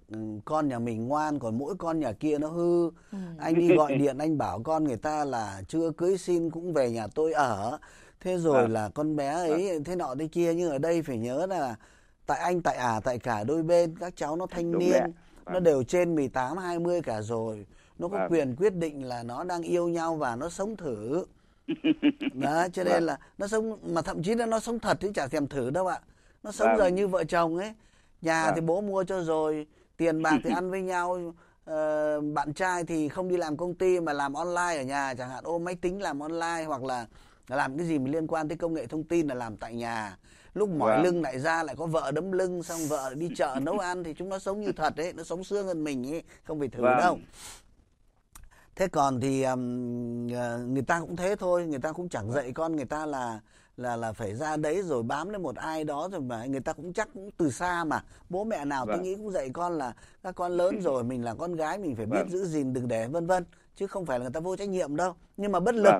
con nhà mình ngoan còn mỗi con nhà kia nó hư. Anh đi gọi điện anh bảo con người ta là chưa cưới xin cũng về nhà tôi ở. Thế rồi là con bé ấy thế nọ thế kia. Nhưng ở đây phải nhớ là tại anh, tại tại cả đôi bên, các cháu nó thanh niên, nó đều trên 18, 20 cả rồi. Nó có quyền quyết định là nó đang yêu nhau và nó sống thử. Đó, cho nên là nó sống, mà thậm chí là nó sống thật chứ chả thèm thử đâu ạ. Nó sống giờ như vợ chồng ấy. Nhà thì bố mua cho rồi, tiền bạc thì ăn với nhau. Bạn trai thì không đi làm công ty mà làm online ở nhà, chẳng hạn ôm máy tính làm online, hoặc là làm cái gì mà liên quan tới công nghệ thông tin là làm tại nhà. Lúc mỏi lưng lại ra lại có vợ đấm lưng, xong vợ đi chợ nấu ăn, thì chúng nó sống như thật ấy, nó sống xương hơn mình ấy, không phải thử đâu. Thế còn thì người ta cũng thế thôi, người ta cũng chẳng dạy con người ta là phải ra đấy rồi bám lên một ai đó rồi, mà người ta cũng chắc cũng từ xa mà. Bố mẹ nào tôi nghĩ cũng dạy con là các con lớn rồi, mình là con gái mình phải biết giữ gìn đừng để vân vân, chứ không phải là người ta vô trách nhiệm đâu. Nhưng mà bất lực.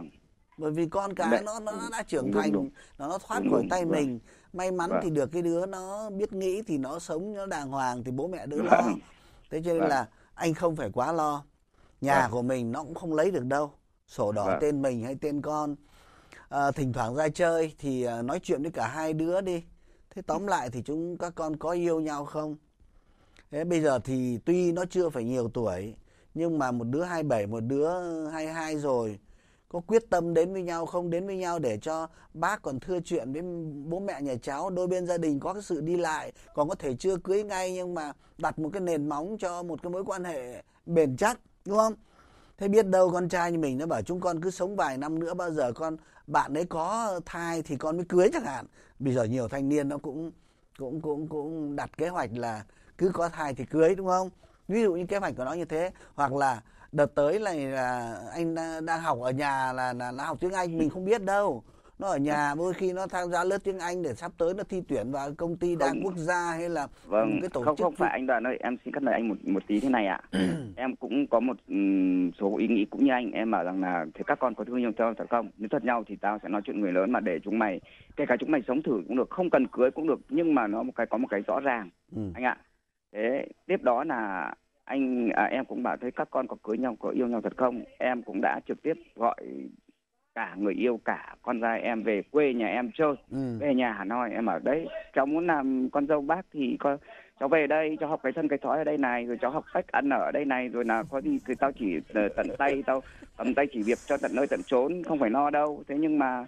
Bởi vì con cái nó đã trưởng thành, nó thoát khỏi tay mình. May mắn thì được cái đứa nó biết nghĩ thì nó sống nó đàng hoàng thì bố mẹ đỡ lo. Thế cho nên là anh không phải quá lo. Nhà của mình nó cũng không lấy được đâu, sổ đỏ tên mình hay tên con. Thỉnh thoảng ra chơi thì nói chuyện với cả hai đứa đi. Thế tóm lại thì các con có yêu nhau không? Thế bây giờ thì tuy nó chưa phải nhiều tuổi, nhưng mà một đứa 27, một đứa 22 rồi, có quyết tâm đến với nhau không? Đến với nhau để cho bác còn thưa chuyện với bố mẹ nhà cháu, đôi bên gia đình có cái sự đi lại, còn có thể chưa cưới ngay nhưng mà đặt một cái nền móng cho một cái mối quan hệ bền chắc, đúng không? Thế biết đâu con trai như mình nó bảo chúng con cứ sống vài năm nữa, bao giờ bạn ấy có thai thì con mới cưới chẳng hạn. Bây giờ nhiều thanh niên nó cũng đặt kế hoạch là cứ có thai thì cưới, đúng không? Ví dụ như kế hoạch của nó như thế, hoặc là đợt tới là anh đang học ở nhà là học tiếng Anh, mình không biết đâu. Nó ở nhà đôi khi nó tham gia lớp tiếng Anh để sắp tới nó thi tuyển vào công ty đa quốc gia hay là một cái tổ chức. Không phải anh Đoàn ơi, em xin cắt lời anh một tí thế này ạ. Em cũng có một số ý nghĩ cũng như anh, em bảo rằng là thế các con có thương nhau tao thật không? Nếu thật nhau thì tao sẽ nói chuyện người lớn, mà để chúng mày, kể cả chúng mày sống thử cũng được, không cần cưới cũng được, nhưng mà nó có một cái rõ ràng. Anh ạ. Thế tiếp đó là em cũng bảo thấy các con có cưới nhau, có yêu nhau thật không? Em cũng đã trực tiếp gọi cả người yêu cả con trai em về quê nhà em chơi, về nhà Hà Nội em ở đấy. Cháu muốn làm con dâu bác thì cháu về đây, cháu học cái thân cái thói ở đây này, rồi cháu học cách ăn ở đây này, rồi là có gì thì tao chỉ tận tay, tao cầm tay chỉ việc cho tận nơi tận chốn, không phải lo đâu. Thế nhưng mà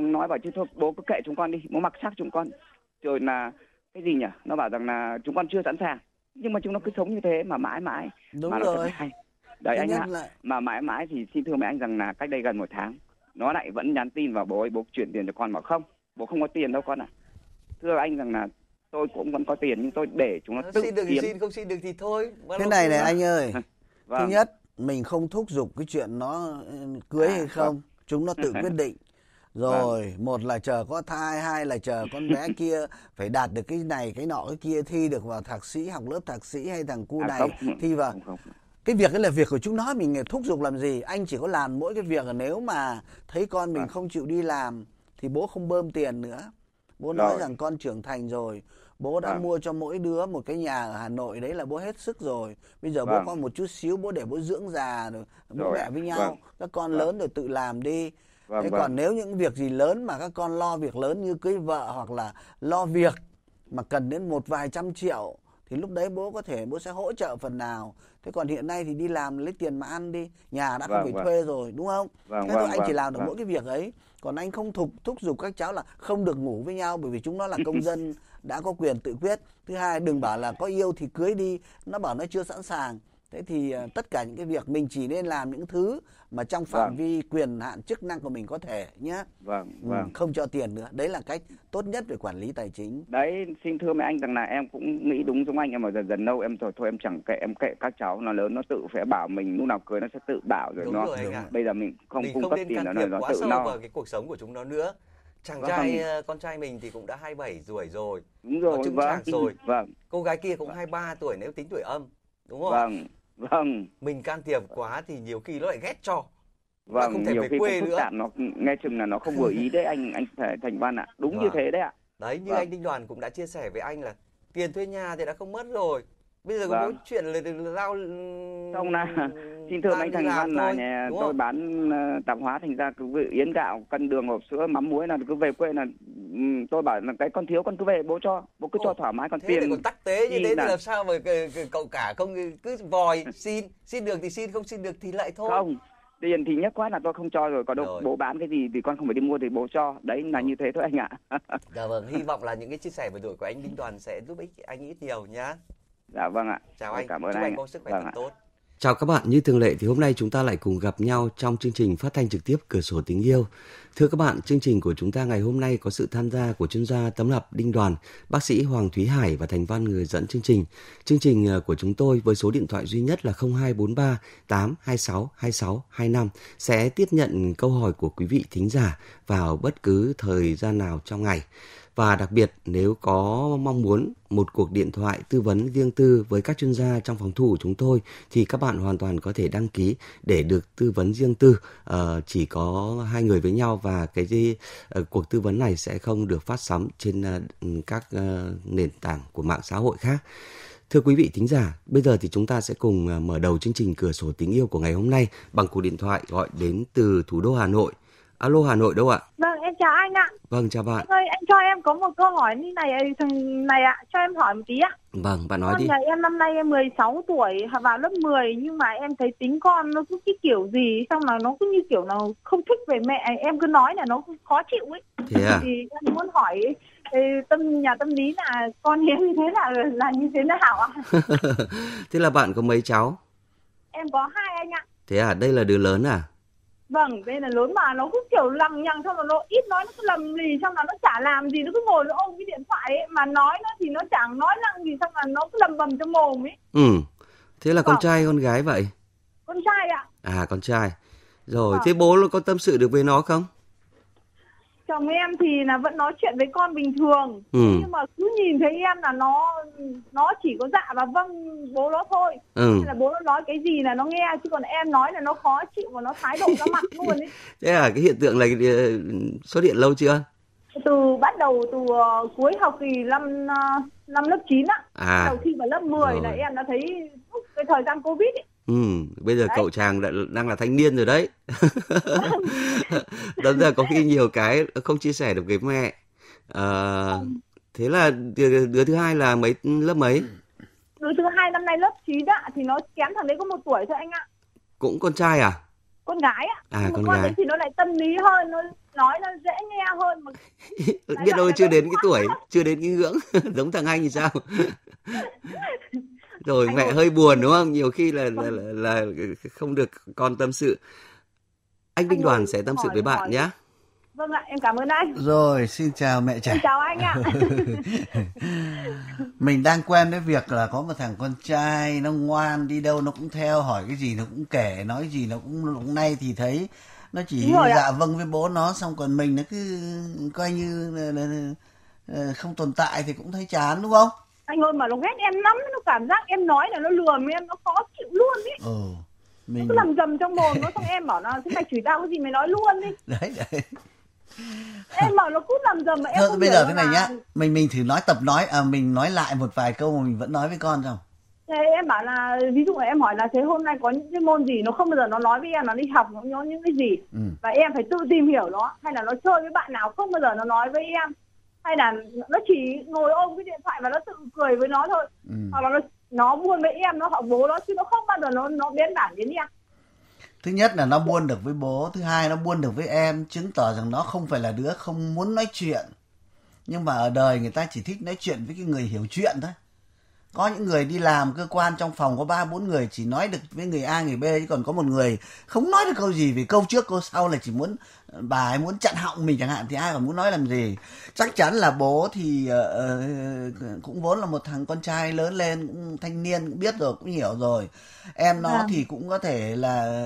nói bảo chứ thôi bố cứ kệ chúng con đi, bố mặc xác chúng con. Rồi là cái gì nhỉ? Nó bảo rằng là chúng con chưa sẵn sàng. Nhưng mà chúng nó cứ sống như thế mà mãi mãi. Đúng mà rồi. Hay. Đấy anh ạ. Mà mãi mãi thì xin thưa mẹ anh rằng là cách đây gần một tháng, nó lại vẫn nhắn tin vào bố ấy, bố chuyển tiền cho con, mà không, bố không có tiền đâu con ạ. Thưa anh rằng là tôi cũng vẫn có tiền, nhưng tôi để chúng nó tự xin được thì xin, không xin được thì thôi. Thế này này anh ơi. Thứ nhất, mình không thúc giục cái chuyện nó cưới hay không. Chúng nó tự quyết định. Rồi, một là chờ có thai, hai là chờ con bé kia phải đạt được cái này, cái nọ, cái kia, thi được vào thạc sĩ, học lớp thạc sĩ, hay thằng cu này thi vào. Cái việc ấy là việc của chúng nó, mình thúc giục làm gì. Anh chỉ có làm mỗi cái việc là nếu mà thấy con mình không chịu đi làm thì bố không bơm tiền nữa. Bố nói rằng con trưởng thành rồi, Bố đã mua cho mỗi đứa một cái nhà ở Hà Nội, đấy là bố hết sức rồi. Bây giờ bố có một chút xíu, bố để bố dưỡng già rồi, bố mẹ với nhau. Các con lớn rồi tự làm đi. Thế còn nếu những việc gì lớn mà các con lo việc lớn như cưới vợ hoặc là lo việc mà cần đến một vài trăm triệu thì lúc đấy bố có thể bố sẽ hỗ trợ phần nào. Thế còn hiện nay thì đi làm lấy tiền mà ăn đi, nhà đã không phải thuê rồi, đúng không? Thế thôi anh chỉ làm được mỗi cái việc ấy. Còn anh không thúc giục các cháu là không được ngủ với nhau, bởi vì chúng nó là công dân đã có quyền tự quyết. Thứ hai, đừng bảo là có yêu thì cưới đi, nó bảo nó chưa sẵn sàng. Thế thì tất cả những cái việc mình chỉ nên làm những thứ mà trong phạm vi quyền hạn chức năng của mình có thể nhé. Không cho tiền nữa. Đấy là cách tốt nhất về quản lý tài chính. Đấy, xin thưa mấy anh rằng là em cũng nghĩ đúng giống anh, em mà dần lâu em thôi em chẳng kệ, em kệ các cháu nó lớn nó tự phải bảo mình, lúc nào cưới nó sẽ tự bảo rồi đúng nó. Rồi, bây giờ mình không cung cấp tiền nó quá sâu vào cái cuộc sống của chúng nó nữa. Chàng trai con trai mình thì cũng đã 27 tuổi rồi. Đúng rồi. Có chứng chạc rồi. Cô gái kia cũng 23 tuổi nếu tính tuổi âm. Đúng không? Mình can thiệp quá thì nhiều khi nó lại ghét cho. Không thể nhiều về khi quê nữa. Nó nghe chừng là nó không vừa ý đấy anh Thành Văn ạ. Đúng như thế đấy ạ. Đấy, như anh Đinh Đoàn cũng đã chia sẻ với anh là tiền thuê nhà thì đã không mất rồi. Bây giờ có chuyện là lao xong là xin thưa anh Thành Văn là nhà tôi bán tạp hóa, thành ra cứ về yến gạo, cân đường, hộp sữa, mắm muối là cứ về quê là tôi bảo là cái con thiếu con cứ về bố cho, bố cứ cho thoải mái con tiền. Thế còn tắc tế như thế thì làm sao mà cậu cả không cứ vòi xin được thì xin, không xin được thì lại thôi. Không, tiền thì nhất quát là tôi không cho rồi, còn đâu bố bán cái gì thì con không phải đi mua thì bố cho. Đấy là như thế thôi anh ạ. Dạ vâng, hy vọng là những cái chia sẻ vừa rồi của anh Đinh Đoàn sẽ giúp ích anh ít nhiều nhá. Dạ vâng ạ. Chào anh, cảm ơn anh. Có sức khỏe tốt. Chào các bạn, như thường lệ thì hôm nay chúng ta lại cùng gặp nhau trong chương trình phát thanh trực tiếp Cửa sổ tình yêu. Thưa các bạn, chương trình của chúng ta ngày hôm nay có sự tham gia của chuyên gia tấm lập Đinh Đoàn, bác sĩ Hoàng Thúy Hải và Thành Văn người dẫn chương trình. Chương trình của chúng tôi với số điện thoại duy nhất là 0243 826 2625 sẽ tiếp nhận câu hỏi của quý vị thính giả vào bất cứ thời gian nào trong ngày. Và đặc biệt nếu có mong muốn một cuộc điện thoại tư vấn riêng tư với các chuyên gia trong phòng thu của chúng tôi thì các bạn hoàn toàn có thể đăng ký để được tư vấn riêng tư, chỉ có hai người với nhau và cái cuộc tư vấn này sẽ không được phát sóng trên các nền tảng của mạng xã hội khác. Thưa quý vị thính giả, bây giờ thì chúng ta sẽ cùng mở đầu chương trình Cửa sổ tình yêu của ngày hôm nay bằng cuộc điện thoại gọi đến từ thủ đô Hà Nội. Alo, Hà Nội đâu ạ? Vâng, em chào anh ạ. Vâng, chào bạn. Anh ơi, anh cho em có một câu hỏi như này ạ, cho em hỏi một tí ạ. Vâng, bạn nói đi. Em năm nay em 16 tuổi, vào lớp 10 nhưng mà em thấy tính con nó cứ cái kiểu gì, xong là nó cứ như kiểu là không thích về mẹ, em cứ nói là nó khó chịu ấy. Thế à? Thì em muốn hỏi nhà tâm lý là con em như thế là như thế nào ạ? Thế là bạn có mấy cháu? Em có 2 anh ạ. Thế à, đây là đứa lớn à? Vâng, đây là lớn mà nó cứ kiểu lằng nhằng, xong là nó ít nói, nó cứ lầm lì, xong là nó chả làm gì, nó cứ ngồi nó ôm cái điện thoại ấy, mà nói nó thì nó chẳng nói năng gì, xong là nó cứ lầm bầm trong mồm ấy. Thế là con trai con gái vậy? Con trai ạ. À, con trai. Rồi, thế bố có tâm sự được với nó không? Chồng em thì là vẫn nói chuyện với con bình thường, nhưng mà cứ nhìn thấy em là nó chỉ có dạ và vâng bố nó thôi. Nên là bố nó nói cái gì là nó nghe, chứ còn em nói là nó khó chịu và nó thái độ ra mặt luôn ấy. Thế à, cái hiện tượng này xuất hiện lâu chưa? Bắt đầu từ cuối học kỳ năm lớp 9 ạ. Đầu khi vào lớp 10 rồi. Là em đã thấy cái thời gian Covid ấy. Bây giờ đấy. Cậu chàng đang là thanh niên rồi đấy. Đúng ra có khi nhiều cái không chia sẻ được với mẹ. Thế là đứa thứ hai là lớp mấy? Đứa thứ hai năm nay lớp 9 ạ, thì nó kém thằng đấy có 1 tuổi thôi anh ạ. Cũng con trai à? Con gái ạ. À, con gái. Đấy thì nó lại tâm lý hơn, nó nói nó dễ nghe hơn. Mà... biết đâu chưa đến cái tuổi, chưa đến cái ngưỡng giống thằng anh thì sao? Rồi anh mẹ ơi. Hơi buồn đúng không? Nhiều khi là không được con tâm sự. Anh Đinh Đoàn sẽ tâm sự với bạn nhé. Vâng ạ, em cảm ơn anh. Rồi, xin chào mẹ trẻ. Xin chào anh ạ. Mình đang quen với việc là có một thằng con trai nó ngoan, đi đâu nó cũng theo, hỏi cái gì nó cũng kể, nói gì nó cũng lúc nay thì thấy nó chỉ dạ vâng với bố nó, xong còn mình nó cứ coi như không tồn tại thì cũng thấy chán đúng không? Anh ơi mà nó ghét em lắm, nó cảm giác em nói là nó lừa em, nó khó chịu luôn ấy. Nó cứ làm dầm trong mồm nó, xong em bảo là thế mày chửi tao cái gì mày nói luôn đi. Đấy. Em bảo nó cứ làm dầm mà em không. Bây giờ thế này nhá, mình thử nói tập nói, mình nói lại một vài câu mà mình vẫn nói với con không? Thế em bảo là, ví dụ là em hỏi là thế hôm nay có những cái môn gì, nó không bao giờ nó nói với em nó đi học nó những cái gì, và em phải tự tìm hiểu nó, hay là nó chơi với bạn nào không bao giờ nó nói với em, hay là nó chỉ ngồi ôm cái điện thoại và nó tự cười với nó thôi, hoặc là nó buôn với em, nó học bố nó, chứ nó không bao giờ nó biến bản đến em. Thứ nhất là nó buôn được với bố, thứ hai nó buôn được với em, chứng tỏ rằng nó không phải là đứa không muốn nói chuyện. Nhưng mà ở đời người ta chỉ thích nói chuyện với cái người hiểu chuyện thôi. Có những người đi làm cơ quan trong phòng có 3-4 người chỉ nói được với người A, người B, chứ còn có một người không nói được câu gì vì câu trước câu sau là chỉ muốn bà ấy muốn chặn họng mình chẳng hạn, thì ai còn muốn nói làm gì. Chắc chắn là bố thì cũng vốn là một thằng con trai lớn lên, cũng thanh niên, cũng biết rồi, cũng hiểu rồi. Em nó thì cũng có thể là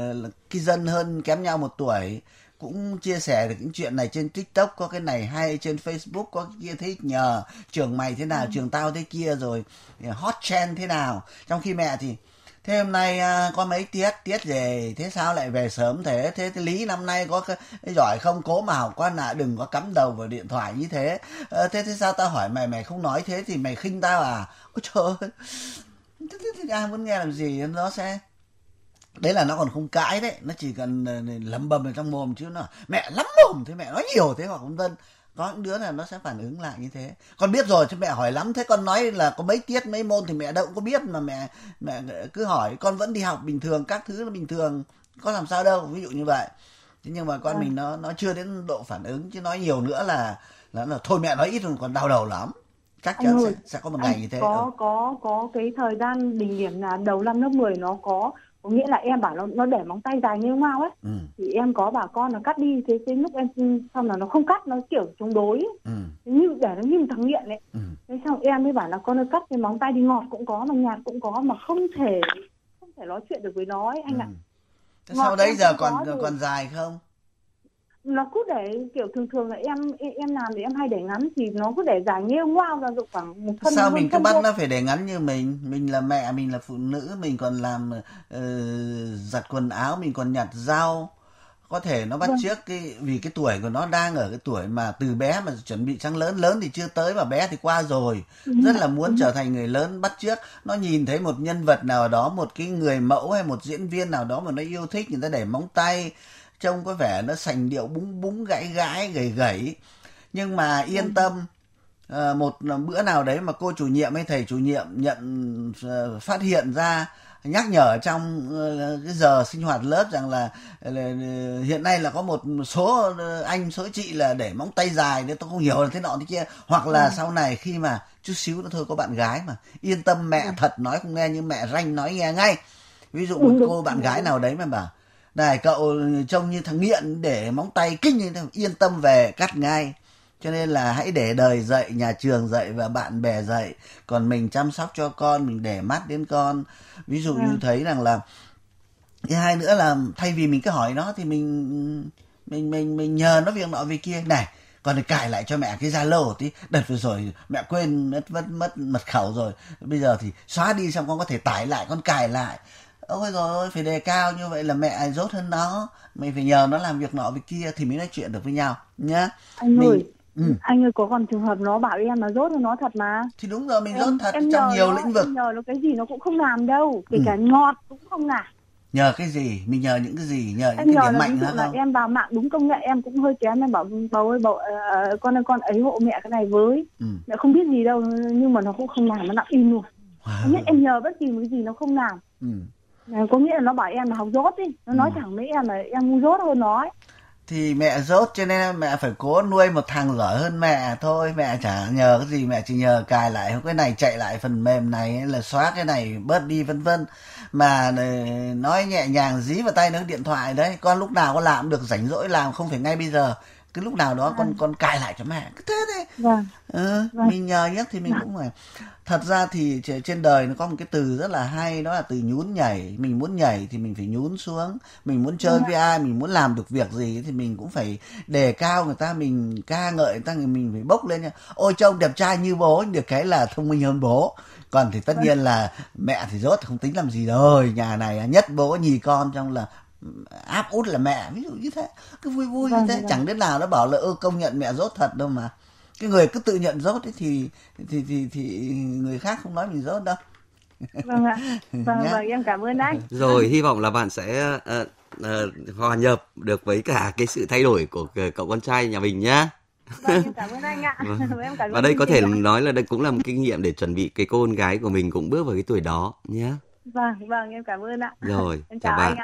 cái dân hơn, kém nhau một tuổi, cũng chia sẻ được những chuyện này trên TikTok, có cái này hay, trên Facebook có cái kia thích nhờ, trường mày thế nào, trường tao thế kia, rồi hot trend thế nào. Trong khi mẹ thì thế hôm nay có mấy tiết về, thế sao lại về sớm thế, thế Lý năm nay có giỏi không, cố mà học quá nạ, đừng có cắm đầu vào điện thoại như thế, thế sao tao hỏi mày không nói, thế thì mày khinh tao à? Ôi trời ơi, thế ai muốn nghe làm gì. Nó sẽ đấy là nó còn không cãi đấy, nó chỉ cần lẩm bẩm ở trong mồm, chứ nó mẹ lắm mồm thế, mẹ nói nhiều thế, hoặc vân vân. Có những đứa là nó sẽ phản ứng lại như thế. Con biết rồi chứ mẹ hỏi lắm thế, con nói là có mấy tiết mấy môn thì mẹ đâu cũng có biết mà mẹ cứ hỏi, con vẫn đi học bình thường, các thứ là bình thường, có làm sao đâu, ví dụ như vậy. Thế nhưng mà con mình nó chưa đến độ phản ứng, chứ nói nhiều nữa là thôi mẹ nói ít rồi còn đau đầu lắm. Chắc chắn sẽ có một ngày như thế. Có cái thời gian đỉnh điểm là đầu năm lớp 10 nó có nghĩa là em bảo nó để móng tay dài như mau ấy, thì em có bảo con nó cắt đi, thế lúc em xong là nó không cắt, nó kiểu chống đối ấy. Như để nó như thằng nghiện ấy. Thế xong em mới bảo là con nó cắt cái móng tay đi, ngọt cũng có mà nhạt cũng có mà không thể nói chuyện được với nó ấy, anh ạ. Thế sau đấy giờ còn dài không? Nó cứ để kiểu thường là em làm thì em hay để ngắn, thì nó cứ để dài nghêu ngoao ra dụng khoảng một thân. Sao mình cứ bắt nó phải để ngắn như mình là mẹ, mình là phụ nữ, mình còn làm giặt quần áo, mình còn nhặt rau. Có thể nó bắt chước vì cái tuổi của nó đang ở cái tuổi mà từ bé mà chuẩn bị sang lớn thì chưa tới mà bé thì qua rồi, rất là muốn trở thành người lớn, bắt chước. Nó nhìn thấy một nhân vật nào đó, một cái người mẫu hay một diễn viên nào đó mà nó yêu thích, người ta để móng tay trông có vẻ nó sành điệu, búng búng gãi gẩy, nhưng mà yên tâm, một bữa nào đấy mà cô chủ nhiệm hay thầy chủ nhiệm phát hiện ra, nhắc nhở trong cái giờ sinh hoạt lớp rằng là hiện nay là có một số anh số chị là để móng tay dài nên tôi không hiểu là thế nọ thế kia, hoặc là sau này khi mà chút xíu nữa thôi có bạn gái mà yên tâm, mẹ thật nói không nghe nhưng mẹ ranh nói nghe ngay. Ví dụ một cô bạn gái nào đấy mà bảo này cậu trông như thằng nghiện để móng tay kinh như thế, yên tâm về cắt ngay. Cho nên là hãy để đời dạy, nhà trường dạy và bạn bè dạy, còn mình chăm sóc cho con, mình để mắt đến con. Ví dụ như thấy rằng là thứ hai nữa là thay vì mình cứ hỏi nó thì mình nhờ nó việc nọ việc kia, này con cài lại cho mẹ cái Zalo tí, đợt vừa rồi mẹ quên mất mật khẩu rồi, bây giờ thì xóa đi, xong con có thể tải lại, con cài lại. Ôi rồi ôi, phải đề cao như vậy là mẹ dốt hơn nó, mình phải nhờ nó làm việc nọ việc kia thì mới nói chuyện được với nhau nhá anh ơi. Anh ơi, có còn trường hợp nó bảo em là dốt hơn nó thật mà. Thì đúng rồi, mình dốt thật trong nhiều lĩnh vực. Em nhờ nó cái gì nó cũng không làm đâu, kể cả ngọt cũng không làm. Nhờ cái gì? Mình nhờ những cái gì? Nhờ những cái điểm mạnh hả không? Em vào mạng đúng công nghệ em cũng hơi kém, em bảo bầu ơi, con ơi con ấy hộ mẹ cái này với. Mẹ không biết gì đâu, nhưng mà nó cũng không làm, nó nặng im luôn. Nhất em nhờ bất kỳ một cái gì nó không làm. Có nghĩa là nó bảo em là học dốt đi, nó nói thẳng với em là em ngu dốt hơn nó ấy. Thì mẹ dốt cho nên mẹ phải cố nuôi một thằng giỏi hơn mẹ thôi. Mẹ chả nhờ cái gì, mẹ chỉ nhờ cài lại cái này, chạy lại phần mềm này, là xóa cái này bớt đi, vân vân. Mà nói nhẹ nhàng dí vào tay nó điện thoại đấy, con lúc nào có làm được, rảnh rỗi làm, không phải ngay bây giờ, cứ lúc nào đó con cài lại cho mẹ, cứ thế đấy. Mình nhờ nhất thì mình cũng phải. Thật ra thì trên đời nó có một cái từ rất là hay, đó là từ nhún nhảy. Mình muốn nhảy thì mình phải nhún xuống, mình muốn chơi với ai, mình muốn làm được việc gì thì mình cũng phải đề cao người ta, mình ca ngợi người ta, mình phải bốc lên nha. Ôi trông đẹp trai như bố, được cái là thông minh hơn bố. Còn thì tất nhiên là mẹ thì rốt không tính làm gì rồi, nhà này nhất bố nhì con, trong là áp út là mẹ, ví dụ như thế, cứ vui vui như thế. Chẳng đến nào nó bảo là công nhận mẹ dốt thật đâu mà. Cái người cứ tự nhận dốt ấy thì người khác không nói mình dốt đâu. Vâng ạ. Vâng, em cảm ơn anh. Rồi, hy vọng là bạn sẽ hòa nhập được với cả cái sự thay đổi của cậu con trai nhà mình nhá. Vâng, em cảm ơn anh ạ. Vâng. Và đây có thể nói là đây cũng là một kinh nghiệm để chuẩn bị cái cô con gái của mình cũng bước vào cái tuổi đó nhé. Vâng, em cảm ơn ạ. Rồi, em chào anh ạ.